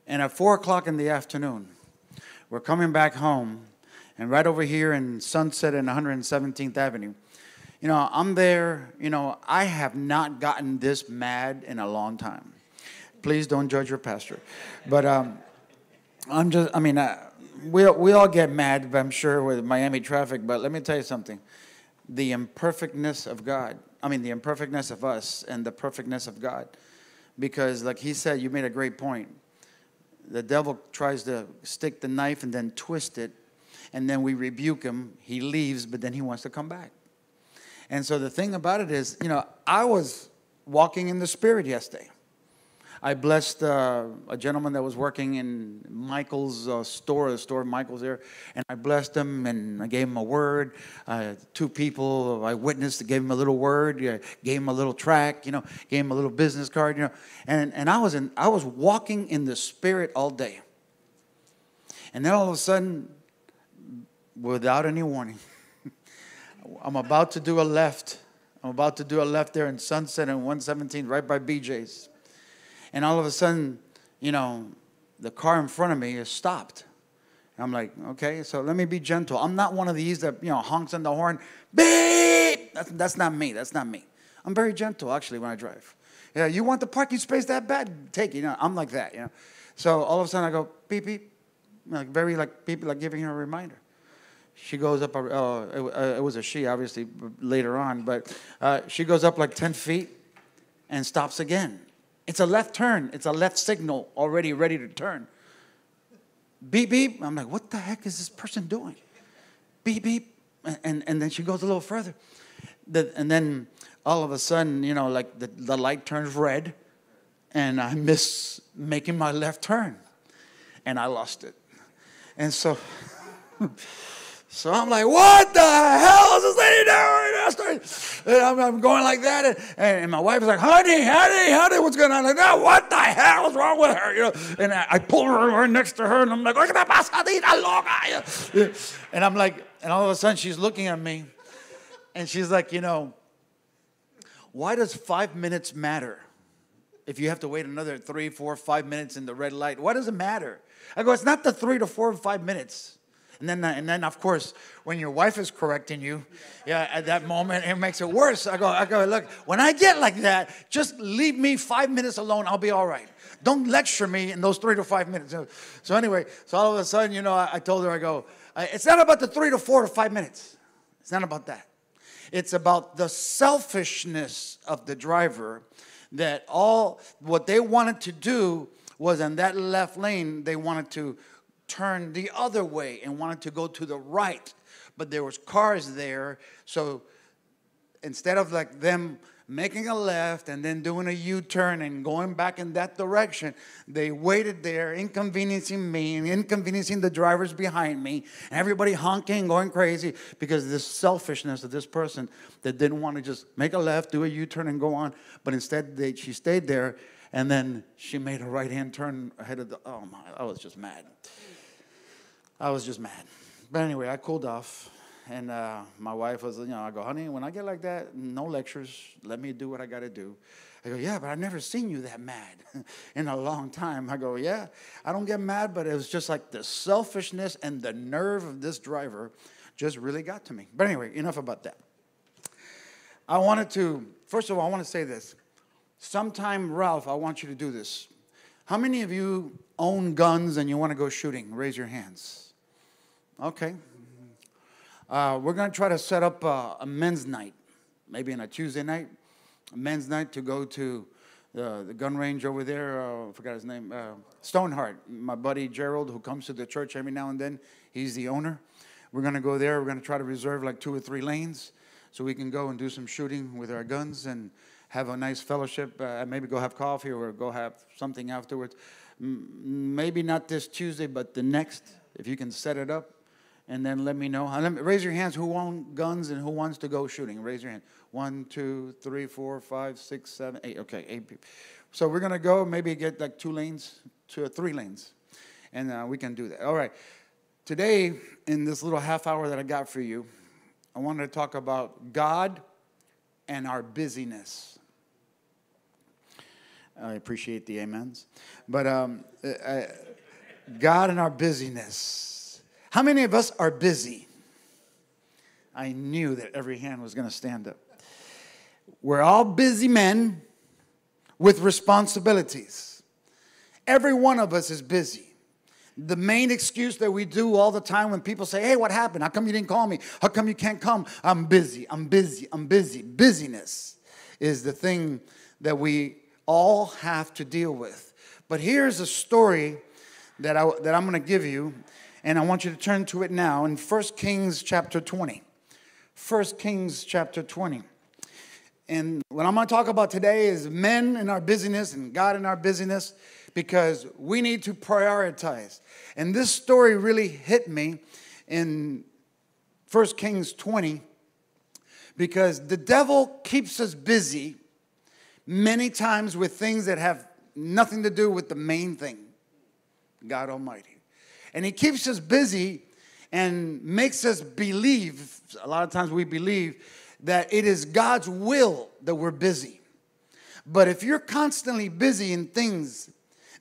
And at four o'clock in the afternoon, we're coming back home, and right over here in Sunset and one hundred seventeenth Avenue, you know, I'm there, you know, I have not gotten this mad in a long time. Please don't judge your pastor. But um, I'm just, I mean, I, we, we all get mad, I'm sure, with Miami traffic. But let me tell you something. the imperfectness of God. I mean, the imperfectness of us and the perfectness of God. Because like he said, you made a great point. The devil tries to stick the knife and then twist it. And then we rebuke him. He leaves, but then he wants to come back. And so the thing about it is, you know, I was walking in the Spirit yesterday. I blessed uh, a gentleman that was working in Michael's uh, store, the store of Michael's there, and I blessed him, and I gave him a word. Uh, two people I witnessed, gave him a little word, uh, gave him a little tract, you know, gave him a little business card, you know, and and I was in, I was walking in the Spirit all day, and then all of a sudden, without any warning, I'm about to do a left. I'm about to do a left there in Sunset and one seventeen, right by B J's. And all of a sudden, you know, the car in front of me is stopped. And I'm like, okay, so let me be gentle. I'm not one of these that, you know, honks on the horn. Beep! That's, that's not me. That's not me. I'm very gentle, actually, when I drive. Yeah, you want the parking space that bad? Take it. You know, I'm like that, you know. So all of a sudden, I go, beep, beep. Like, very, like, beep, like giving her a reminder. She goes up, oh, it was a she, obviously, later on, but uh, she goes up like ten feet and stops again. It's a left turn. It's a left signal already ready to turn. Beep, beep. I'm like, what the heck is this person doing? Beep, beep. And, and then she goes a little further. The, and then all of a sudden, you know, like the, the light turns red, and I miss making my left turn, and I lost it. And so... So I'm like, what the hell is this lady doing? And I'm, I'm going like that. And, and my wife is like, honey, honey, honey, what's going on? I'm like, no, what the hell is wrong with her? You know? And I, I pull her right next to her, and I'm like, look at that loca. And I'm like, and all of a sudden she's looking at me, and she's like, you know, why does five minutes matter? If you have to wait another three, four, five minutes in the red light, why does it matter? I go, it's not the three to four or five minutes. And then, and then, of course, when your wife is correcting you, yeah, at that moment, it makes it worse. I go, I go, look, when I get like that, just leave me five minutes alone. I'll be all right. Don't lecture me in those three to five minutes. So anyway, so all of a sudden, you know, I, I told her, I go, it's not about the three to four to five minutes. It's not about that. It's about the selfishness of the driver that all what they wanted to do was in that left lane, they wanted to turned the other way and wanted to go to the right, but there was cars there, so instead of like them making a left and then doing a U-turn and going back in that direction, they waited there, inconveniencing me and inconveniencing the drivers behind me, and everybody honking, going crazy because of this selfishness of this person that didn't want to just make a left, do a U-turn, and go on, but instead they, she stayed there, and then she made a right-hand turn ahead of the, oh my, I was just mad. I was just mad. But anyway, I cooled off. And uh, my wife was, you know, I go, honey, when I get like that, no lectures. Let me do what I got to do. I go, yeah, but I've never seen you that mad in a long time. I go, yeah, I don't get mad, but it was just like the selfishness and the nerve of this driver just really got to me. But anyway, enough about that. I wanted to, first of all, I want to say this. Sometime, Ralph, I want you to do this. How many of you own guns and you want to go shooting? Raise your hands. Okay. Uh, we're going to try to set up uh, a men's night, maybe on a Tuesday night, a men's night to go to the, the gun range over there. Uh, I forgot his name. Uh, Stoneheart, my buddy Gerald, who comes to the church every now and then. He's the owner. We're going to go there. We're going to try to reserve like two or three lanes so we can go and do some shooting with our guns and have a nice fellowship. Uh, maybe go have coffee or go have something afterwards. M- maybe not this Tuesday, but the next, if you can set it up. And then let me know. Let me, raise your hands who own guns and who wants to go shooting. Raise your hand. One, two, three, four, five, six, seven, eight. Okay, eight people. So we're going to go maybe get like two lanes, two or three lanes. And uh, we can do that. All right. Today, in this little half hour that I got for you, I wanted to talk about God and our busyness. I appreciate the amens. But um, I, God and our busyness. How many of us are busy? I knew that every hand was going to stand up. We're all busy men with responsibilities. Every one of us is busy. The main excuse that we do all the time when people say, hey, what happened? How come you didn't call me? How come you can't come? I'm busy, I'm busy, I'm busy. Busyness is the thing that we all have to deal with. But here's a story that, I, that I'm going to give you, and I want you to turn to it now in First Kings chapter twenty. First Kings chapter twenty. And what I'm going to talk about today is men in our busyness and God in our busyness, because we need to prioritize. And this story really hit me in First Kings twenty because the devil keeps us busy many times with things that have nothing to do with the main thing, God Almighty. And he keeps us busy and makes us believe, a lot of times we believe, that it is God's will that we're busy. But if you're constantly busy in things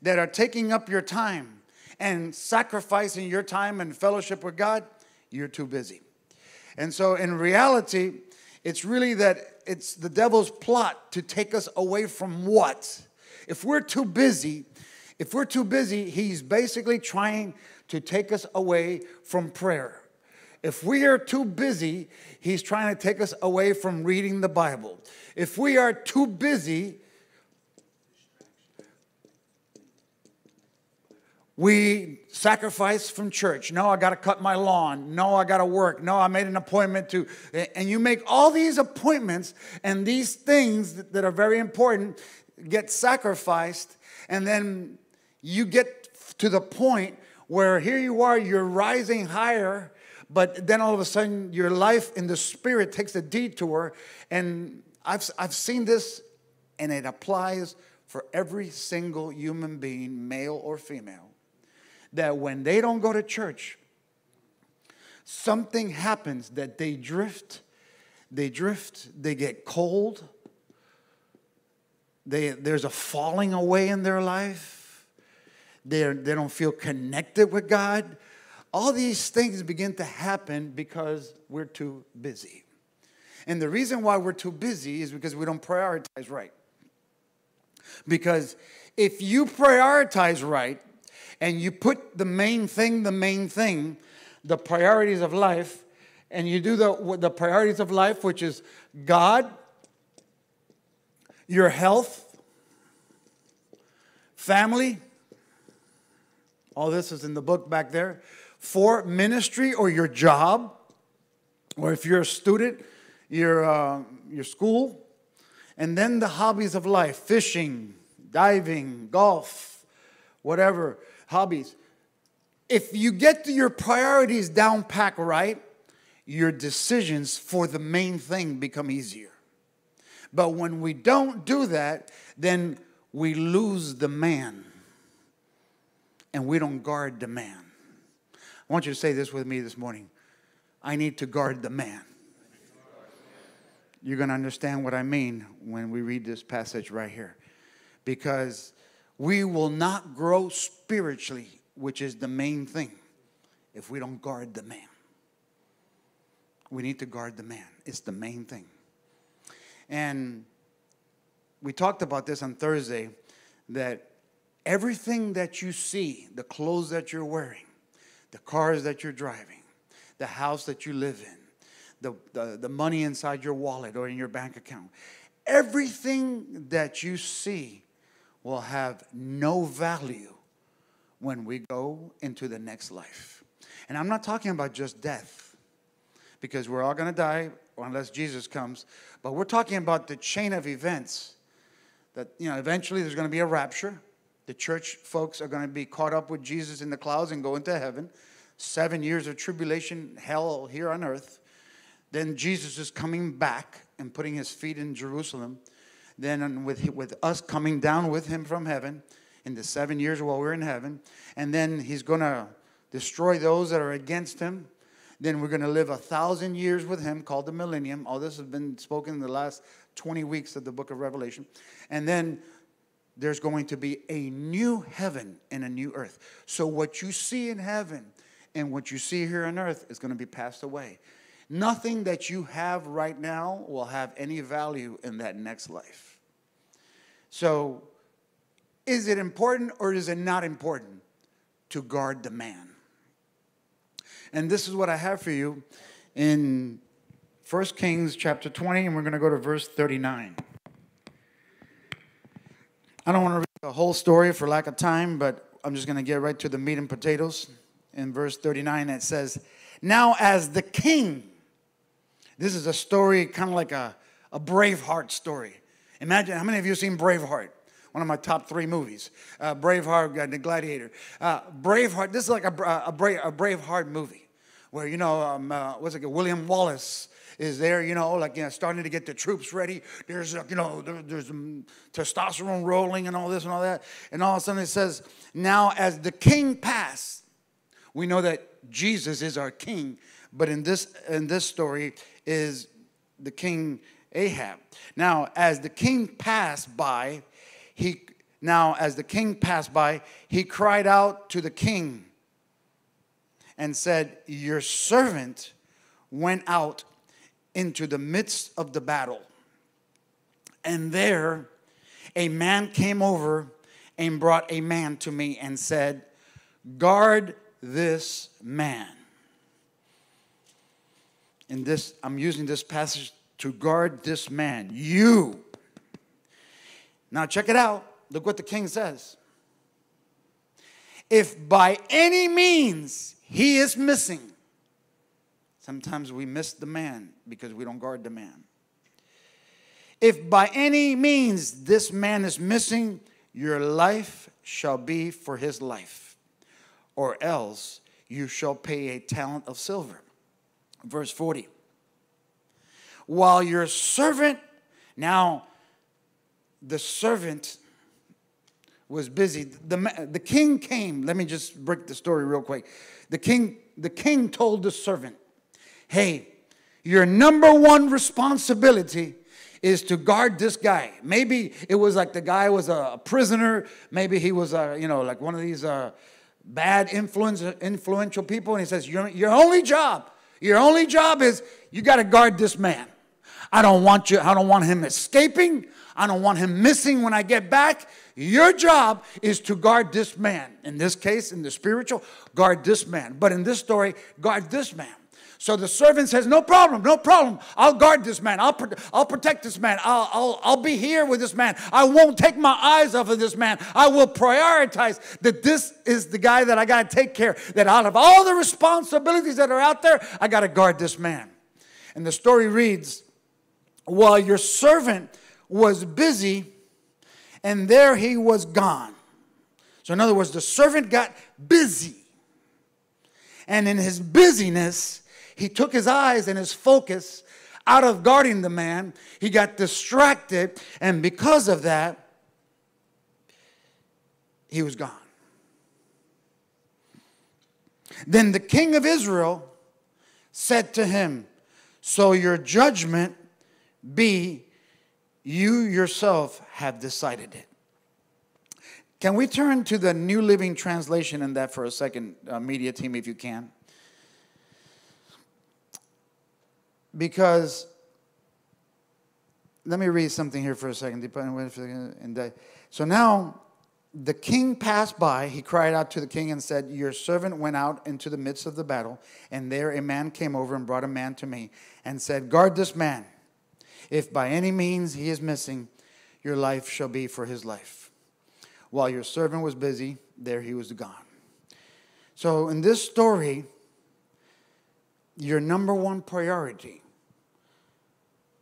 that are taking up your time and sacrificing your time and fellowship with God, you're too busy. And so in reality, it's really that it's the devil's plot to take us away from what? If we're too busy, if we're too busy, he's basically trying to take us away from prayer. If we are too busy, he's trying to take us away from reading the Bible. If we are too busy, we sacrifice from church. No, I got to cut my lawn. No, I got to work. No, I made an appointment to. And you make all these appointments, and these things that are very important get sacrificed, and then you get to the point where here you are, you're rising higher, but then all of a sudden, your life in the spirit takes a detour. And I've, I've seen this, and it applies for every single human being, male or female, that when they don't go to church, something happens that they drift, they drift, they get cold, they, there's a falling away in their life, they they don't feel connected with God. All these things begin to happen because we're too busy. And the reason why we're too busy is because we don't prioritize right. Because if you prioritize right and you put the main thing, the main thing, the priorities of life, and you do the, the priorities of life, which is God, your health, family, all this is in the book back there, for ministry or your job, or if you're a student, your, uh, your school, and then the hobbies of life, fishing, diving, golf, whatever, hobbies. If you get your priorities down pack right, your decisions for the main thing become easier. But when we don't do that, then we lose the man, and we don't guard the man. I want you to say this with me this morning. I need to guard the man. You're going to understand what I mean when we read this passage right here. Because we will not grow spiritually, which is the main thing, if we don't guard the man. We need to guard the man. It's the main thing. And we talked about this on Thursday, that everything that you see, the clothes that you're wearing, the cars that you're driving, the house that you live in, the, the, the money inside your wallet or in your bank account, everything that you see will have no value when we go into the next life. And I'm not talking about just death, because we're all going to die unless Jesus comes, but we're talking about the chain of events that, you know, eventually there's going to be a rapture. The church folks are going to be caught up with Jesus in the clouds and go into heaven. Seven years of tribulation, hell here on earth. Then Jesus is coming back and putting his feet in Jerusalem. Then with, with us coming down with him from heaven in the seven years while we're in heaven. And then he's going to destroy those that are against him. Then we're going to live a thousand years with him, called the millennium. All this has been spoken in the last twenty weeks of the book of Revelation. And then there's going to be a new heaven and a new earth. So what you see in heaven and what you see here on earth is going to be passed away. Nothing that you have right now will have any value in that next life. So is it important or is it not important to guard the man. And this is what I have for you in First Kings chapter twenty, and we're going to go to verse thirty-nine. I don't want to read the whole story for lack of time, but I'm just going to get right to the meat and potatoes. In verse thirty-nine, it says, "Now as the king," this is a story kind of like a, a Braveheart story. Imagine, how many of you have seen Braveheart? One of my top three movies. Uh, Braveheart, uh, The Gladiator. Uh, Braveheart, this is like a, a, Brave, a Braveheart movie where, you know, um, uh, what's it, William Wallace is there, you know, like, you know, starting to get the troops ready. There's, uh, you know, there, there's um, testosterone rolling and all this and all that. And all of a sudden it says, "Now as the king passed," we know that Jesus is our king, but in this, in this story is the king Ahab. Now, as the king passed by, he, now as the king passed by, he cried out to the king and said, "Your servant went out into the midst of the battle. And there a man came over and brought a man to me and said, 'Guard this man.'" In this, I'm using this passage to guard this man. You. Now check it out. Look what the king says. "If by any means he is missing," sometimes we miss the man because we don't guard the man. "If by any means this man is missing, your life shall be for his life, or else you shall pay a talent of silver." Verse forty. "While your servant," now the servant was busy. The, the king came. Let me just break the story real quick. The king, the king told the servant, "Hey, your number one responsibility is to guard this guy." Maybe it was like the guy was a prisoner. Maybe he was, a, you know, like one of these uh, bad influence, influential people. And he says, your, your only job, your only job is you got to guard this man. I don't want you. I don't want him escaping. I don't want him missing when I get back. Your job is to guard this man. In this case, in the spiritual, guard this man. But in this story, guard this man. So the servant says, "No problem, no problem. I'll guard this man. I'll, pro I'll protect this man. I'll, I'll, I'll be here with this man. I won't take my eyes off of this man. I will prioritize that this is the guy that I got to take care of. That out of all the responsibilities that are out there, I got to guard this man." And the story reads, "While your servant was busy, and there he was gone." So in other words, the servant got busy. And in his busyness, he took his eyes and his focus out of guarding the man. He got distracted, and because of that, he was gone. "Then the king of Israel said to him, 'So your judgment be, you yourself have decided it.'" Can we turn to the New Living Translation in that for a second, uh, media team, if you can? Because, let me read something here for a second. So now, the king passed by. He cried out to the king and said, "Your servant went out into the midst of the battle, and there a man came over and brought a man to me and said, 'Guard this man. If by any means he is missing, your life shall be for his life. While your servant was busy, there he was gone.'" So in this story, your number one priority.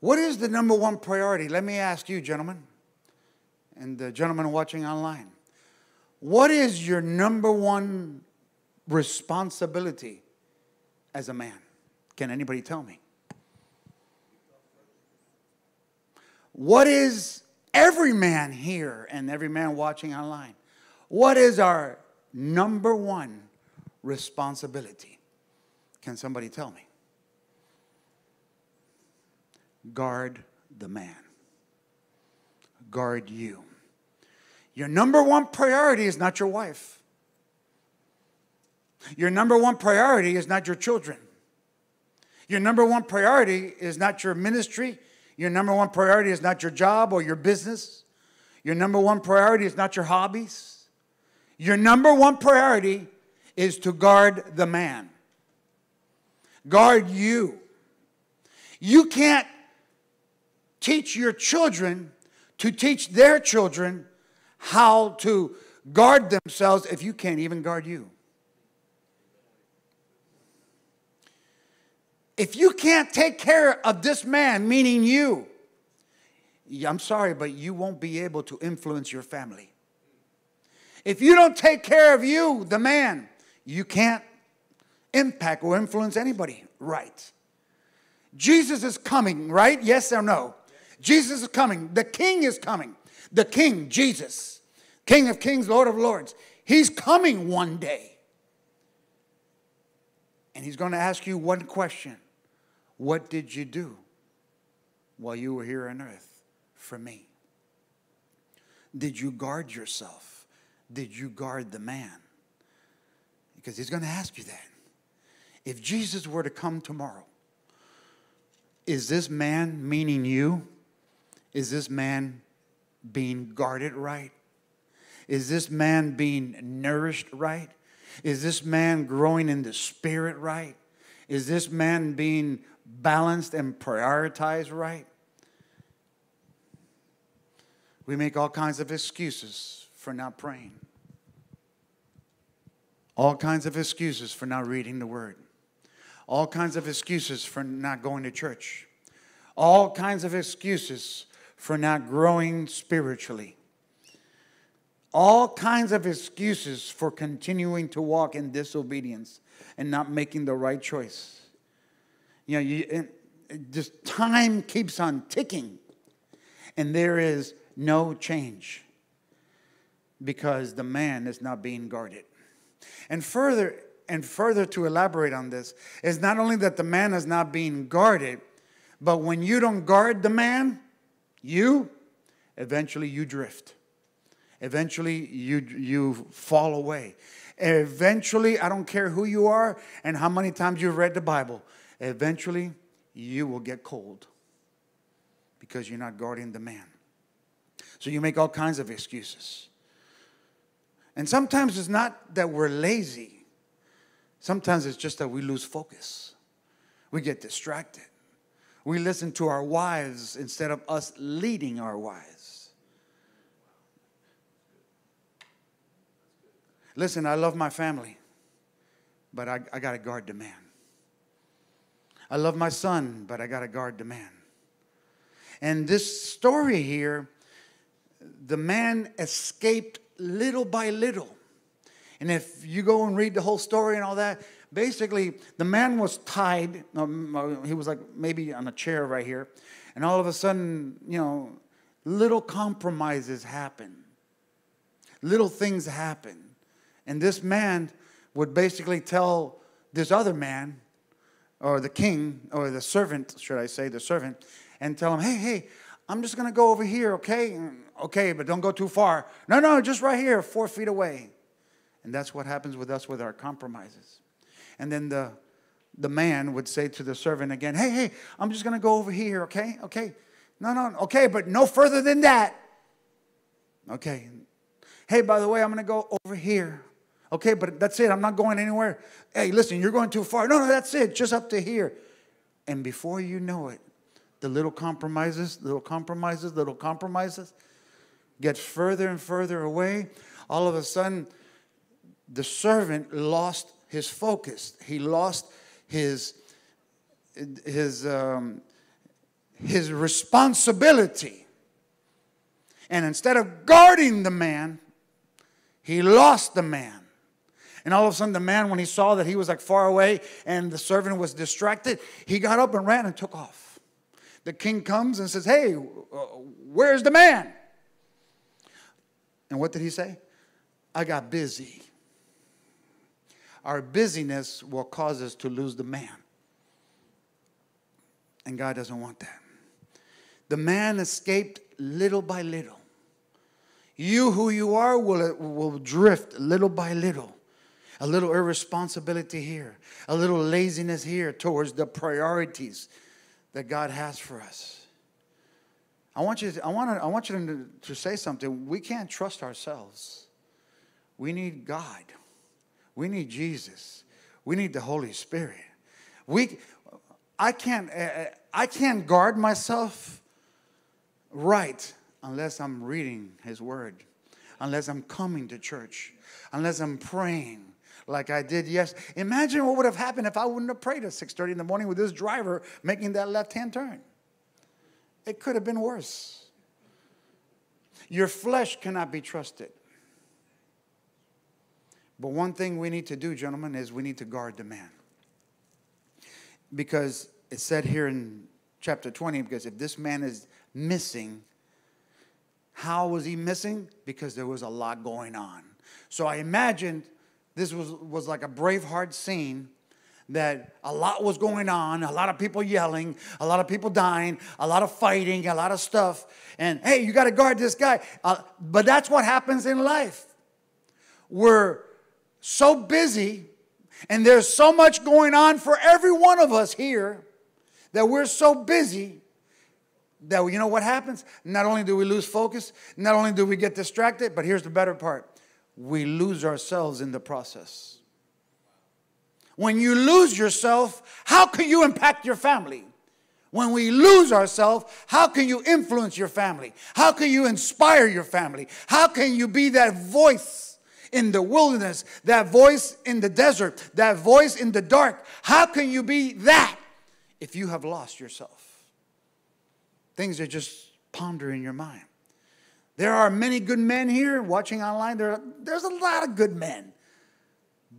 What is the number one priority? Let me ask you, gentlemen, and the gentlemen watching online. What is your number one responsibility as a man? Can anybody tell me? What is every man here and every man watching online? What is our number one responsibility? Can somebody tell me? Guard the man. Guard you. Your number one priority is not your wife. Your number one priority is not your children. Your number one priority is not your ministry. Your number one priority is not your job or your business. Your number one priority is not your hobbies. Your number one priority is to guard the man. Guard you. You can't teach your children to teach their children how to guard themselves if you can't even guard you. If you can't take care of this man, meaning you, I'm sorry, but you won't be able to influence your family. If you don't take care of you, the man, you can't impact or influence anybody, right? Jesus is coming, right? Yes or no? Jesus is coming. The King is coming. The King, Jesus, King of Kings, Lord of Lords. He's coming one day. And he's going to ask you one question. What did you do while you were here on earth for me? Did you guard yourself? Did you guard the man? Because he's going to ask you that. If Jesus were to come tomorrow, is this man, meaning you, is this man being guarded right? Is this man being nourished right? Is this man growing in the spirit right? Is this man being balanced and prioritized right? We make all kinds of excuses for not praying. All kinds of excuses for not reading the word. All kinds of excuses for not going to church. All kinds of excuses for not growing spiritually. All kinds of excuses for continuing to walk in disobedience and not making the right choice. You know, you, just time keeps on ticking, and there is no change because the man is not being guarded. And further, and further to elaborate on this, is not only that the man is not being guarded, but when you don't guard the man, you, eventually you drift. Eventually, you, you fall away. Eventually, I don't care who you are and how many times you've read the Bible, eventually, you will get cold because you're not guarding the man. So you make all kinds of excuses. And sometimes it's not that we're lazy. Sometimes it's just that we lose focus. We get distracted. We listen to our wives instead of us leading our wives. Listen, I love my family, but I, I got to guard the man. I love my son, but I got to guard the man. And this story here, the man escaped little by little. And if you go and read the whole story and all that, basically the man was tied. Um, he was like maybe on a chair right here. And all of a sudden, you know, little compromises happen. Little things happen. And this man would basically tell this other man, or the king, or the servant, should I say, the servant, and tell him, hey, hey, I'm just going to go over here, okay? Okay, but don't go too far. No, no, just right here, four feet away. And that's what happens with us with our compromises. And then the, the man would say to the servant again, hey, hey, I'm just going to go over here, okay? Okay. No, no, okay, but no further than that. Okay. Hey, by the way, I'm going to go over here. Okay, but that's it. I'm not going anywhere. Hey, listen, you're going too far. No, no, that's it. Just up to here. And before you know it, the little compromises, little compromises, little compromises get further and further away. All of a sudden, the servant lost his focus. He lost his, his, um, his responsibility. And instead of guarding the man, he lost the man. And all of a sudden, the man, when he saw that he was like far away and the servant was distracted, he got up and ran and took off. The king comes and says, hey, where's the man? And what did he say? I got busy. Our busyness will cause us to lose the man. And God doesn't want that. The man escaped little by little. You who you are will, will drift little by little. A little irresponsibility here. A little laziness here towards the priorities that God has for us. I want you to, I want to, I want you to, to say something. We can't trust ourselves. We need God. We need Jesus. We need the Holy Spirit. We, I can't, uh, I can't guard myself right unless I'm reading His Word, unless I'm coming to church, unless I'm praying like I did yesterday. Imagine what would have happened if I wouldn't have prayed at six thirty in the morning with this driver making that left-hand turn. It could have been worse. Your flesh cannot be trusted. But one thing we need to do, gentlemen, is we need to guard the man. Because it said here in chapter twenty, because if this man is missing, how was he missing? Because there was a lot going on. So I imagined this was, was like a Braveheart scene, that a lot was going on, a lot of people yelling, a lot of people dying, a lot of fighting, a lot of stuff. And, hey, you got to guard this guy. Uh, but that's what happens in life. We're so busy, and there's so much going on for every one of us here, that we're so busy that, you know what happens? Not only do we lose focus, not only do we get distracted, but here's the better part. We lose ourselves in the process. When you lose yourself, how can you impact your family? When we lose ourselves, how can you influence your family? How can you inspire your family? How can you be that voice in the wilderness, that voice in the desert, that voice in the dark? How can you be that if you have lost yourself? Things are just pondering in your mind. There are many good men here watching online. There, there's a lot of good men.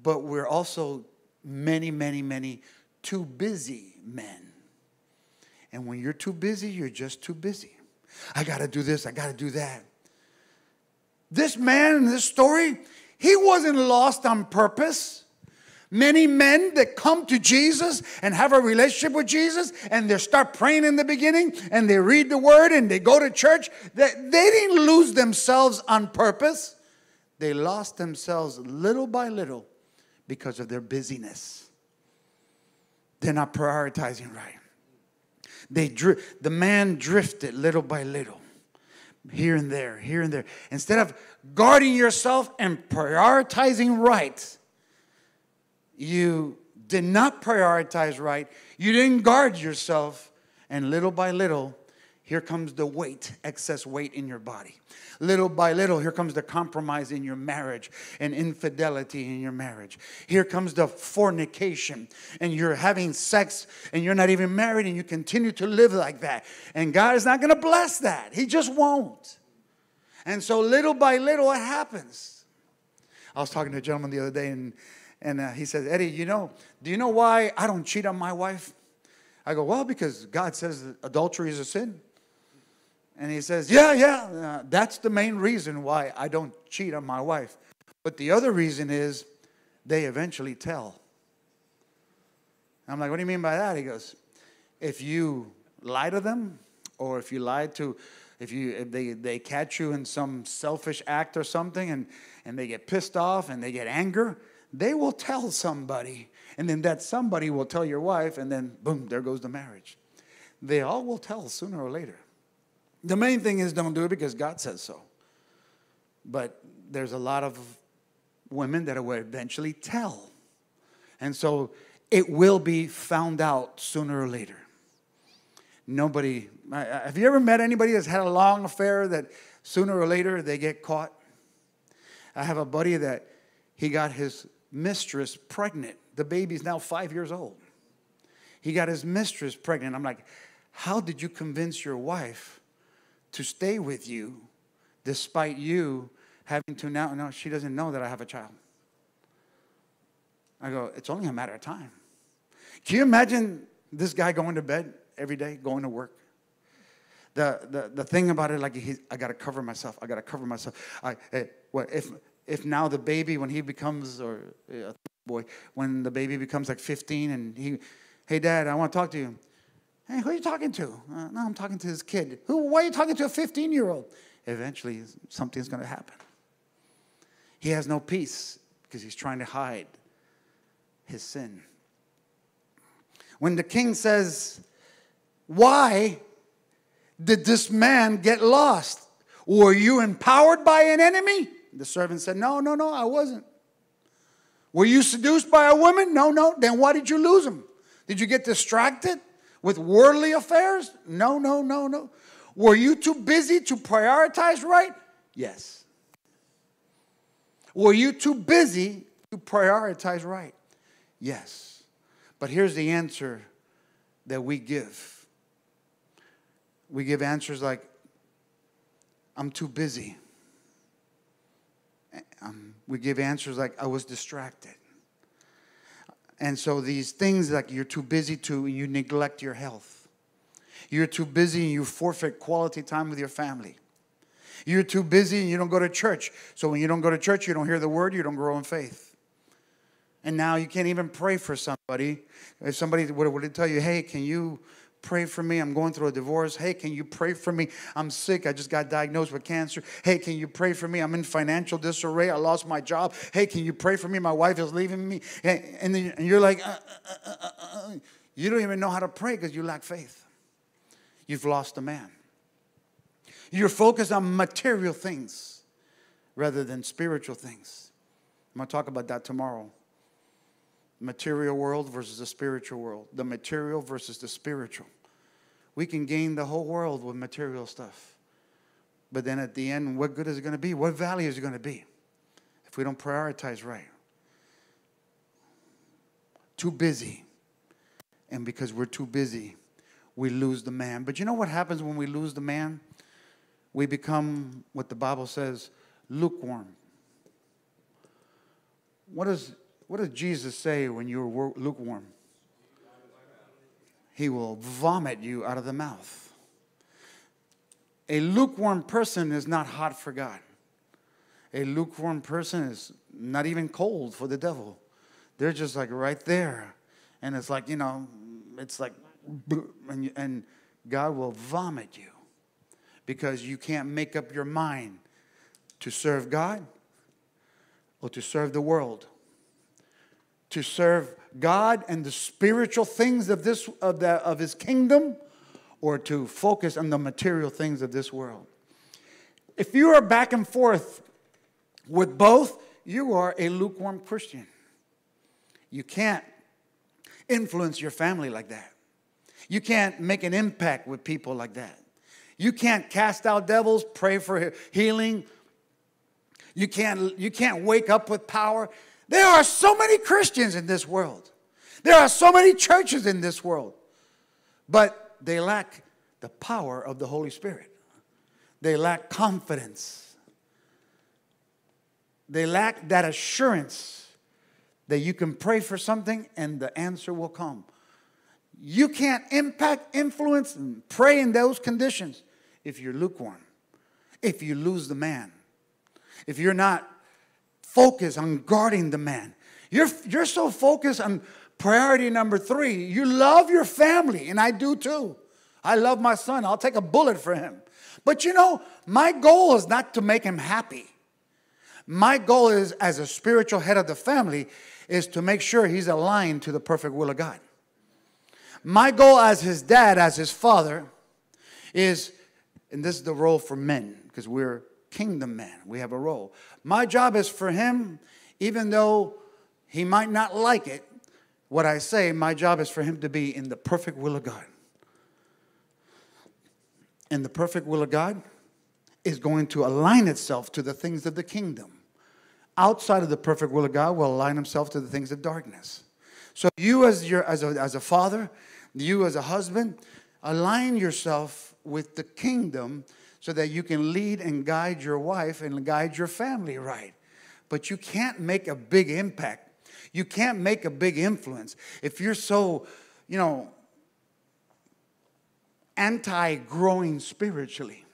But we're also many, many, many too busy men. And when you're too busy, you're just too busy. I got to do this. I got to do that. This man in this story, he wasn't lost on purpose. Many men that come to Jesus and have a relationship with Jesus, and they start praying in the beginning, and they read the Word, and they go to church, they, they didn't lose themselves on purpose. They lost themselves little by little because of their busyness. They're not prioritizing right. They dri- the man drifted little by little, here and there, here and there. Instead of guarding yourself and prioritizing right, you did not prioritize right. You didn't guard yourself. And little by little, here comes the weight, excess weight in your body. Little by little, here comes the compromise in your marriage and infidelity in your marriage. Here comes the fornication, and you're having sex and you're not even married, and you continue to live like that. And God is not going to bless that. He just won't. And so little by little, it happens. I was talking to a gentleman the other day, and And uh, he says, Eddie, you know, do you know why I don't cheat on my wife? I go, well, because God says that adultery is a sin. And he says, yeah, yeah, uh, that's the main reason why I don't cheat on my wife. But the other reason is they eventually tell. I'm like, what do you mean by that? He goes, if you lie to them, or if you lie to, if you if they, they catch you in some selfish act or something, and, and they get pissed off and they get anger, they will tell somebody, and then that somebody will tell your wife, and then, boom, there goes the marriage. They all will tell sooner or later. The main thing is don't do it because God says so. But there's a lot of women that will eventually tell. And so it will be found out sooner or later. Nobody, have you ever met anybody that's had a long affair that sooner or later they get caught? I have a buddy that he got his mistress pregnant. The baby's now five years old. He got his mistress pregnant. I'm like, how did you convince your wife to stay with you despite you having to now? No, she doesn't know that I have a child. I go, it's only a matter of time. Can you imagine this guy going to bed every day, going to work? The the, the thing about it, like, he, I got to cover myself. I got to cover myself. I, I what if... If now the baby, when he becomes, or uh, boy, when the baby becomes like fifteen, and he, hey, Dad, I want to talk to you. Hey, who are you talking to? Uh, no, I'm talking to his kid. Who? Why are you talking to a fifteen-year-old? Eventually, something's going to happen. He has no peace because he's trying to hide his sin. When the king says, why did this man get lost? Were you empowered by an enemy? The servant said, no, no, no, I wasn't. Were you seduced by a woman? No, no. Then why did you lose him? Did you get distracted with worldly affairs? No, no, no, no. Were you too busy to prioritize right? Yes. Were you too busy to prioritize right? Yes. But here's the answer that we give. We give answers like, I'm too busy. Um, we give answers like, I was distracted. And so these things like you're too busy to, you neglect your health. You're too busy and you forfeit quality time with your family. You're too busy and you don't go to church. So when you don't go to church, you don't hear the word, you don't grow in faith. And now you can't even pray for somebody. If somebody were to tell you, hey, can you pray for me? I'm going through a divorce. Hey, can you pray for me? I'm sick. I just got diagnosed with cancer. Hey, can you pray for me? I'm in financial disarray. I lost my job. Hey, can you pray for me? My wife is leaving me. And then you're like, uh, uh, uh, uh. You don't even know how to pray because you lack faith. You've lost a man. You're focused on material things rather than spiritual things. I'm going to talk about that tomorrow. Material world versus the spiritual world. The material versus the spiritual. We can gain the whole world with material stuff. But then at the end, what good is it going to be? What value is it going to be if we don't prioritize right? Too busy. And because we're too busy, we lose the man. But you know what happens when we lose the man? We become what the Bible says, lukewarm. What does, what does Jesus say when you're lukewarm? He will vomit you out of the mouth. A lukewarm person is not hot for God. A lukewarm person is not even cold for the devil. They're just like right there. And it's like, you know, it's like, and, and God will vomit you. Because you can't make up your mind to serve God or to serve the world. To serve God and the spiritual things of, this, of, the, of His kingdom, or to focus on the material things of this world. If you are back and forth with both, you are a lukewarm Christian. You can't influence your family like that. You can't make an impact with people like that. You can't cast out devils, pray for healing. You can't, you can't wake up with power. There are so many Christians in this world. There are so many churches in this world. But they lack the power of the Holy Spirit. They lack confidence. They lack that assurance that you can pray for something and the answer will come. You can't impact, influence, and pray in those conditions if you're lukewarm, if you lose the man, if you're not focused on guarding the man. You're, you're so focused on priority number three. You love your family, and I do too. I love my son. I'll take a bullet for him. But you know, my goal is not to make him happy. My goal is, as a spiritual head of the family, is to make sure he's aligned to the perfect will of God. My goal as his dad, as his father, is, and this is the role for men, because we're kingdom men. We have a role. My job is for him, even though he might not like it, what I say, my job is for him to be in the perfect will of God. And the perfect will of God is going to align itself to the things of the kingdom. Outside of the perfect will of God will align himself to the things of darkness. So you as, your, as, a, as a father, you as a husband, align yourself with the kingdom so that you can lead and guide your wife and guide your family right. But you can't make a big impact. You can't make a big influence. If you're so, you know, anti-growing spiritually,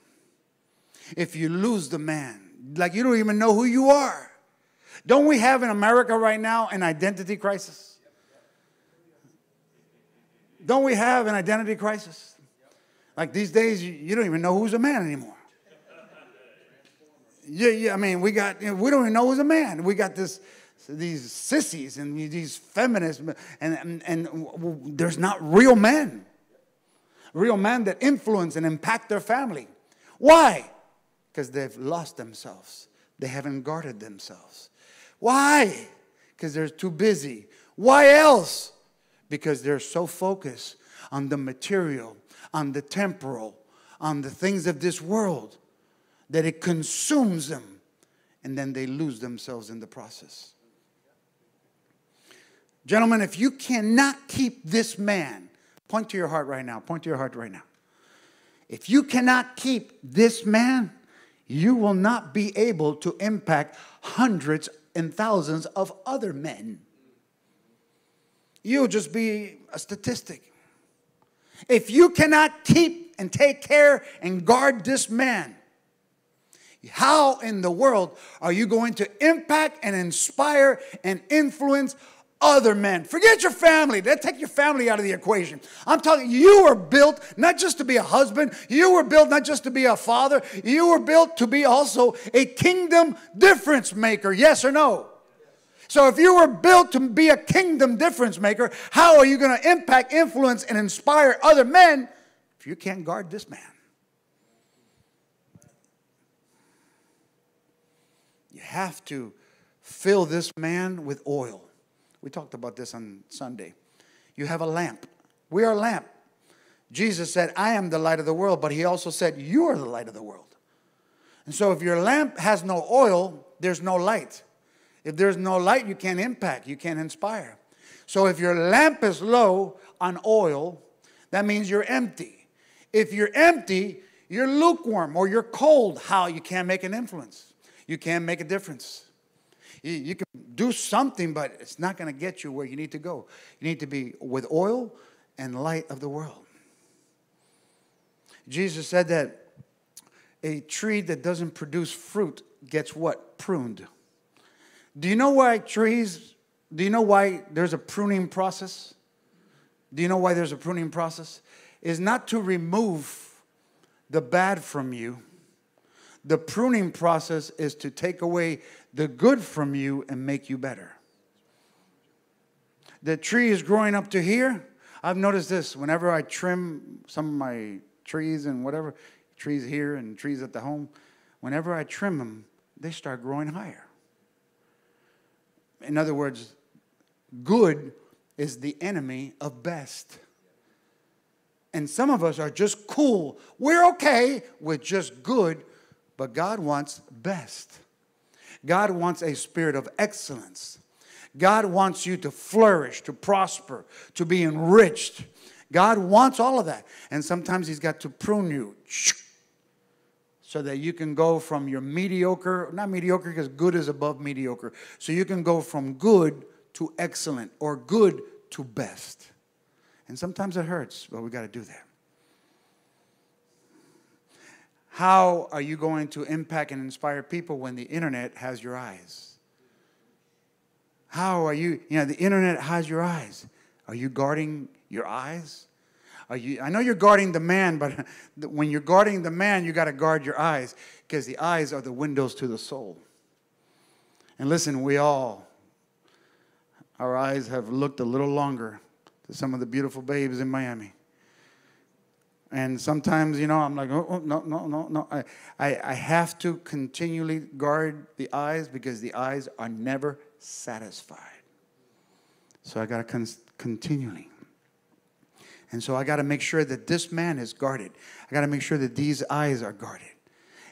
if you lose the man, like you don't even know who you are. Don't we have in America right now an identity crisis? Don't we have an identity crisis? Like these days, you, you don't even know who's a man anymore. Yeah, yeah. I mean, we got, you know, we don't even know who's a man. We got this, these sissies and these feminists, and, and, and there's not real men. Real men that influence and impact their family. Why? Because they've lost themselves. They haven't guarded themselves. Why? Because they're too busy. Why else? Because they're so focused on the material, on the temporal, on the things of this world, that it consumes them, and then they lose themselves in the process. Gentlemen, if you cannot keep this man, point to your heart right now, point to your heart right now. If you cannot keep this man, you will not be able to impact hundreds and thousands of other men. You'll just be a statistic. If you cannot keep and take care and guard this man, how in the world are you going to impact and inspire and influence other men? Forget your family. Let's take your family out of the equation. I'm talking, you were built not just to be a husband. You were built not just to be a father. You were built to be also a kingdom difference maker. Yes or no? So if you were built to be a kingdom difference maker, how are you going to impact, influence, and inspire other men if you can't guard this man? You have to fill this man with oil. We talked about this on Sunday. You have a lamp. We are a lamp. Jesus said, I am the light of the world, but he also said, you are the light of the world. And so if your lamp has no oil, there's no light. If there's no light, you can't impact, you can't inspire. So if your lamp is low on oil, that means you're empty. If you're empty, you're lukewarm or you're cold. How? You can't make an influence. You can't make a difference. You, you can do something, but it's not going to get you where you need to go. You need to be with oil and light of the world. Jesus said that a tree that doesn't produce fruit gets what? Pruned. Do you know why trees, do you know why there's a pruning process? Do you know why there's a pruning process? It's not to remove the bad from you. The pruning process is to take away the good from you and make you better. The tree is growing up to here. I've noticed this. Whenever I trim some of my trees and whatever, trees here and trees at the home, whenever I trim them, they start growing higher. In other words, good is the enemy of best. And some of us are just cool. We're okay with just good, but God wants best. God wants a spirit of excellence. God wants you to flourish, to prosper, to be enriched. God wants all of that. And sometimes he's got to prune you so that you can go from your mediocre, not mediocre because good is above mediocre, so you can go from good to excellent or good to best. And sometimes it hurts, but we got to do that. How are you going to impact and inspire people when the internet has your eyes? How are you, you know, the internet has your eyes. Are you guarding your eyes? Are you, I know you're guarding the man, but when you're guarding the man, you got to guard your eyes, because the eyes are the windows to the soul. And listen, we all, our eyes have looked a little longer to some of the beautiful babes in Miami. And sometimes, you know, I'm like, oh, oh no, no, no, no. I, I, I have to continually guard the eyes, because the eyes are never satisfied. So I got to con continually. And so I got to make sure that this man is guarded. I got to make sure that these eyes are guarded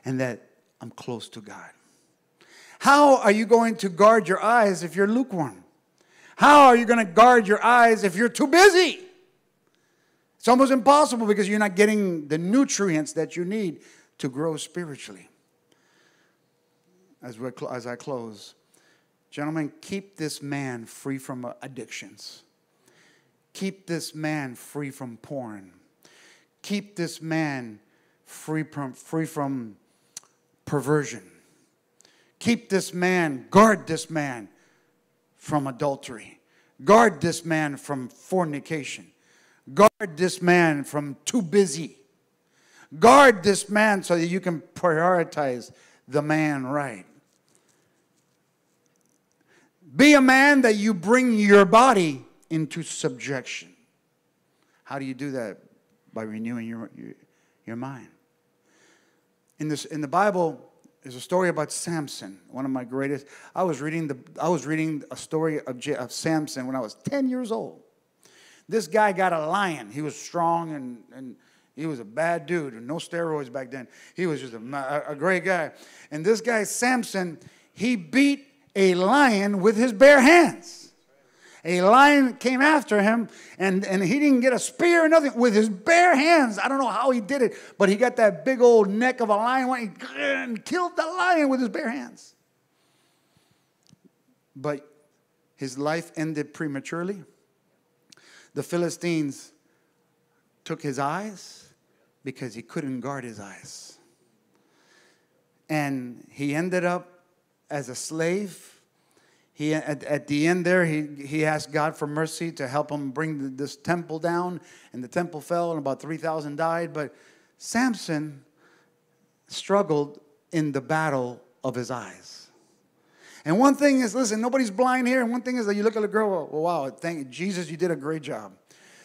and that I'm close to God. How are you going to guard your eyes if you're lukewarm? How are you going to guard your eyes if you're too busy? It's almost impossible, because you're not getting the nutrients that you need to grow spiritually. As, we're cl as I close, gentlemen, keep this man free from addictions. Keep this man free from porn. Keep this man free from, free from perversion. Keep this man, guard this man from adultery. Guard this man from fornication. Guard this man from too busy. Guard this man so that you can prioritize the man right. Be a man that you bring your body into subjection. How do you do that? By renewing your, your, your mind. In, this, in the Bible, There's a story about Samson, one of my greatest. I was reading the I was reading a story of, Je, of Samson when I was ten years old. This guy got a lion. He was strong and and he was a bad dude, and no steroids back then. He was just a, a great guy. And this guy Samson, he beat a lion with his bare hands. A lion came after him, and, and he didn't get a spear or nothing. With his bare hands, I don't know how he did it, but he got that big old neck of a lion and killed the lion with his bare hands. But his life ended prematurely. The Philistines took his eyes because he couldn't guard his eyes. And he ended up as a slave. He, at, at the end there, he, he asked God for mercy to help him bring this temple down. And the temple fell, and about three thousand died. But Samson struggled in the battle of his eyes. And one thing is, listen, nobody's blind here. And one thing is that you look at a girl, well, wow, thank you, Jesus, you did a great job.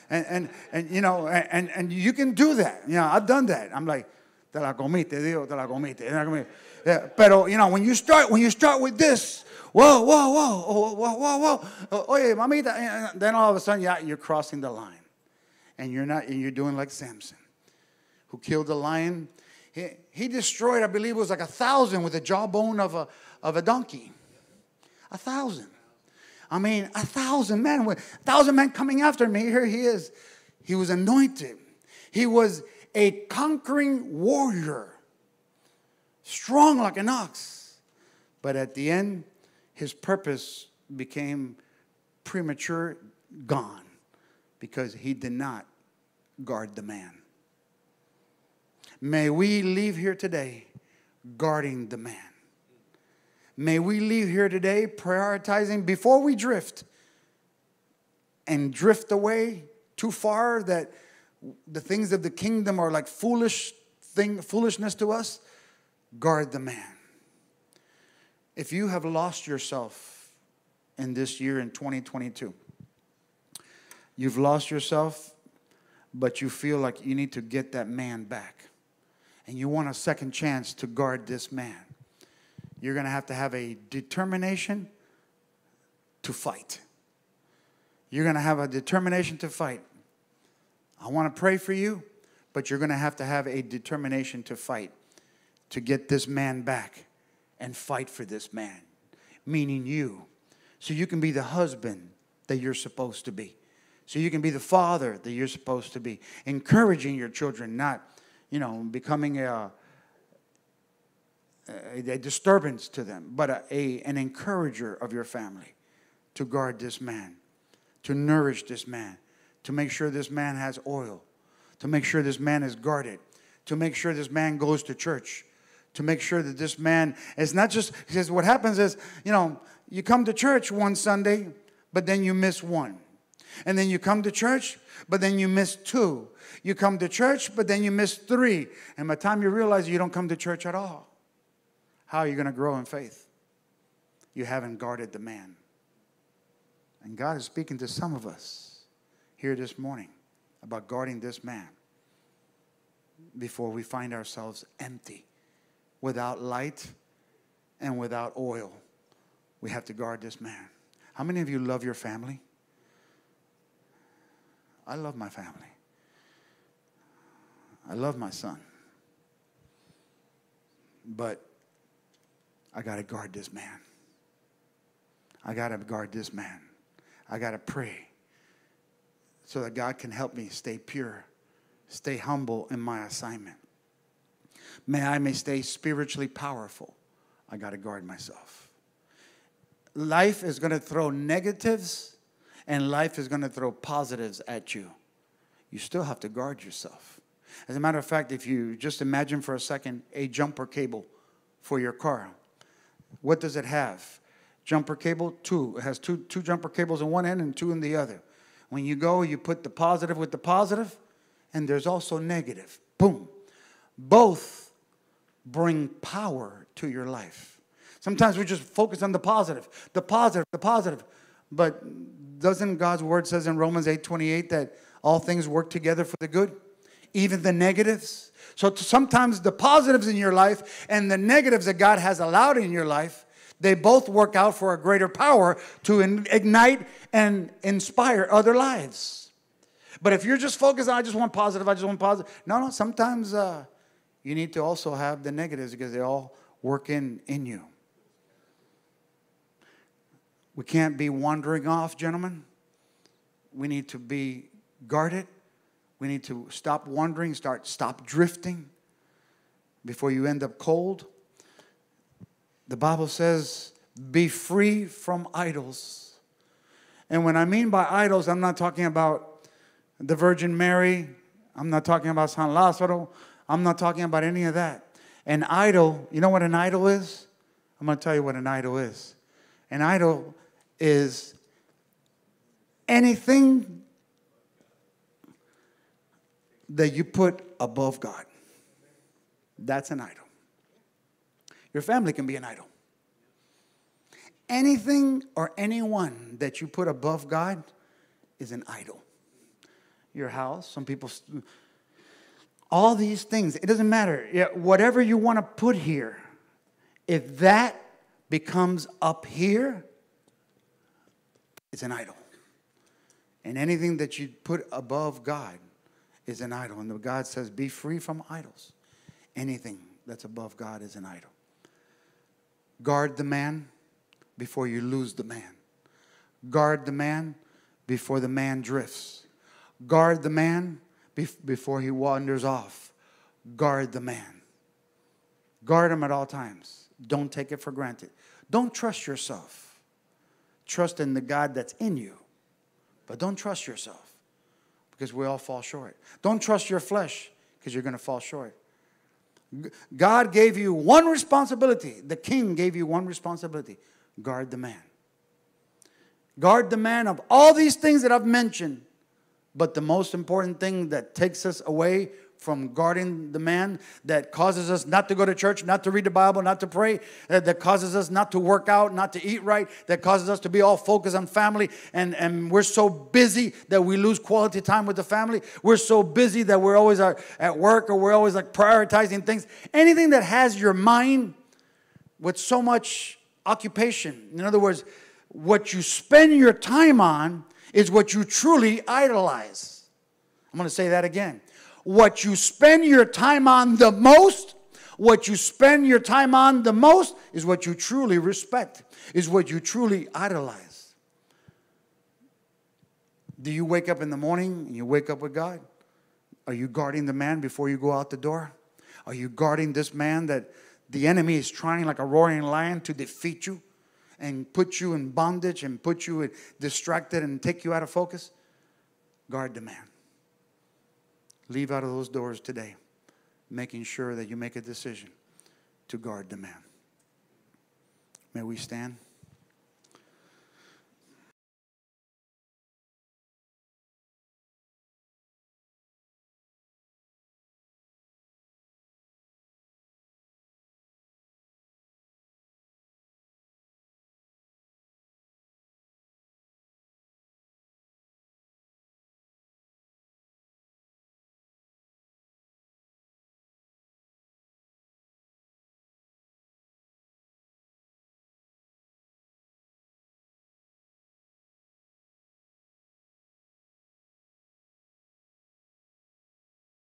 And, and, and you know, and, and you can do that. You know, I've done that. I'm like, te la comiste, Dios, te la comiste. Yeah, pero, you know, when you start, when you start with this, whoa, whoa, whoa, whoa, whoa, whoa, oye, mamita, then all of a sudden you're, you're crossing the line, and you're not, and you're doing like Samson, who killed the lion. He, he destroyed, I believe, it was like a thousand with the jawbone of a of a donkey, a thousand. I mean, a thousand men, a thousand men coming after me. Here he is. He was anointed. He was a conquering warrior. Strong like an ox. But at the end, his purpose became premature, gone, because he did not guard the man. May we leave here today guarding the man. May we leave here today prioritizing before we drift and drift away too far, that the things of the kingdom are like foolish thing, foolishness to us. Guard the man. If you have lost yourself in this year in twenty twenty-two, you've lost yourself, but you feel like you need to get that man back. And you want a second chance to guard this man. You're going to have to have a determination to fight. You're going to have a determination to fight. I want to pray for you, but you're going to have to have a determination to fight. To get this man back and fight for this man, meaning you, so you can be the husband that you're supposed to be, so you can be the father that you're supposed to be, encouraging your children, not, you know, becoming a, a, a disturbance to them, but a, a, an encourager of your family, to guard this man, to nourish this man, to make sure this man has oil, to make sure this man is guarded, to make sure this man goes to church, to make sure that this man is not just, because what happens is, you know, you come to church one Sunday, but then you miss one. And then you come to church, but then you miss two. You come to church, but then you miss three. And by the time you realize you don't come to church at all, how are you going to grow in faith? You haven't guarded the man. And God is speaking to some of us here this morning about guarding this man before we find ourselves empty. Without light and without oil, we have to guard this man. How many of you love your family? I love my family. I love my son. But I got to guard this man. I got to guard this man. I got to pray so that God can help me stay pure, stay humble in my assignment. May I may stay spiritually powerful. I got to guard myself. Life is going to throw negatives, and life is going to throw positives at you. You still have to guard yourself. As a matter of fact, if you just imagine for a second a jumper cable for your car, what does it have? Jumper cable, two. It has two, two jumper cables in one end and two in the other. When you go, you put the positive with the positive, and there's also negative. Boom. Both bring power to your life. Sometimes we just focus on the positive, the positive, the positive. But doesn't God's word says in Romans eight twenty-eight that all things work together for the good? even the negatives. So sometimes the positives in your life and the negatives that God has allowed in your life, they both work out for a greater power to ignite and inspire other lives. But if you're just focused on, I just want positive, I just want positive. No, no, sometimes uh, you need to also have the negatives because they all work in, in you. We can't be wandering off, gentlemen. We need to be guarded. We need to stop wandering, start, stop drifting before you end up cold. The Bible says, be free from idols. And when I mean by idols, I'm not talking about the Virgin Mary. I'm not talking about San Lazaro. I'm not talking about any of that. An idol, you know what an idol is? I'm going to tell you what an idol is. An idol is anything that you put above God. That's an idol. Your family can be an idol. Anything or anyone that you put above God is an idol. Your house, some people, all these things, it doesn't matter. Whatever you want to put here, if that becomes up here, it's an idol. And anything that you put above God is an idol. And God says, be free from idols. Anything that's above God is an idol. Guard the man before you lose the man. Guard the man before the man drifts. Guard the man be before he wanders off. Guard the man. Guard him at all times. Don't take it for granted. Don't trust yourself. Trust in the God that's in you. But don't trust yourself, because we all fall short. Don't trust your flesh, because you're going to fall short. God gave you one responsibility. The king gave you one responsibility. Guard the man. Guard the man of all these things that I've mentioned. But the most important thing that takes us away from guarding the man, that causes us not to go to church, not to read the Bible, not to pray, that causes us not to work out, not to eat right, that causes us to be all focused on family, and, and we're so busy that we lose quality time with the family. We're so busy that we're always at work, or we're always like prioritizing things. Anything that has your mind with so much occupation. In other words, what you spend your time on is what you truly idolize. I'm going to say that again. What you spend your time on the most, what you spend your time on the most is what you truly respect, is what you truly idolize. Do you wake up in the morning and you wake up with God? Are you guarding the man before you go out the door? Are you guarding this man that the enemy is trying like a roaring lion to defeat you and put you in bondage and put you distracted and take you out of focus? Guard the man. Leave out of those doors today, making sure that you make a decision to guard the man. May we stand?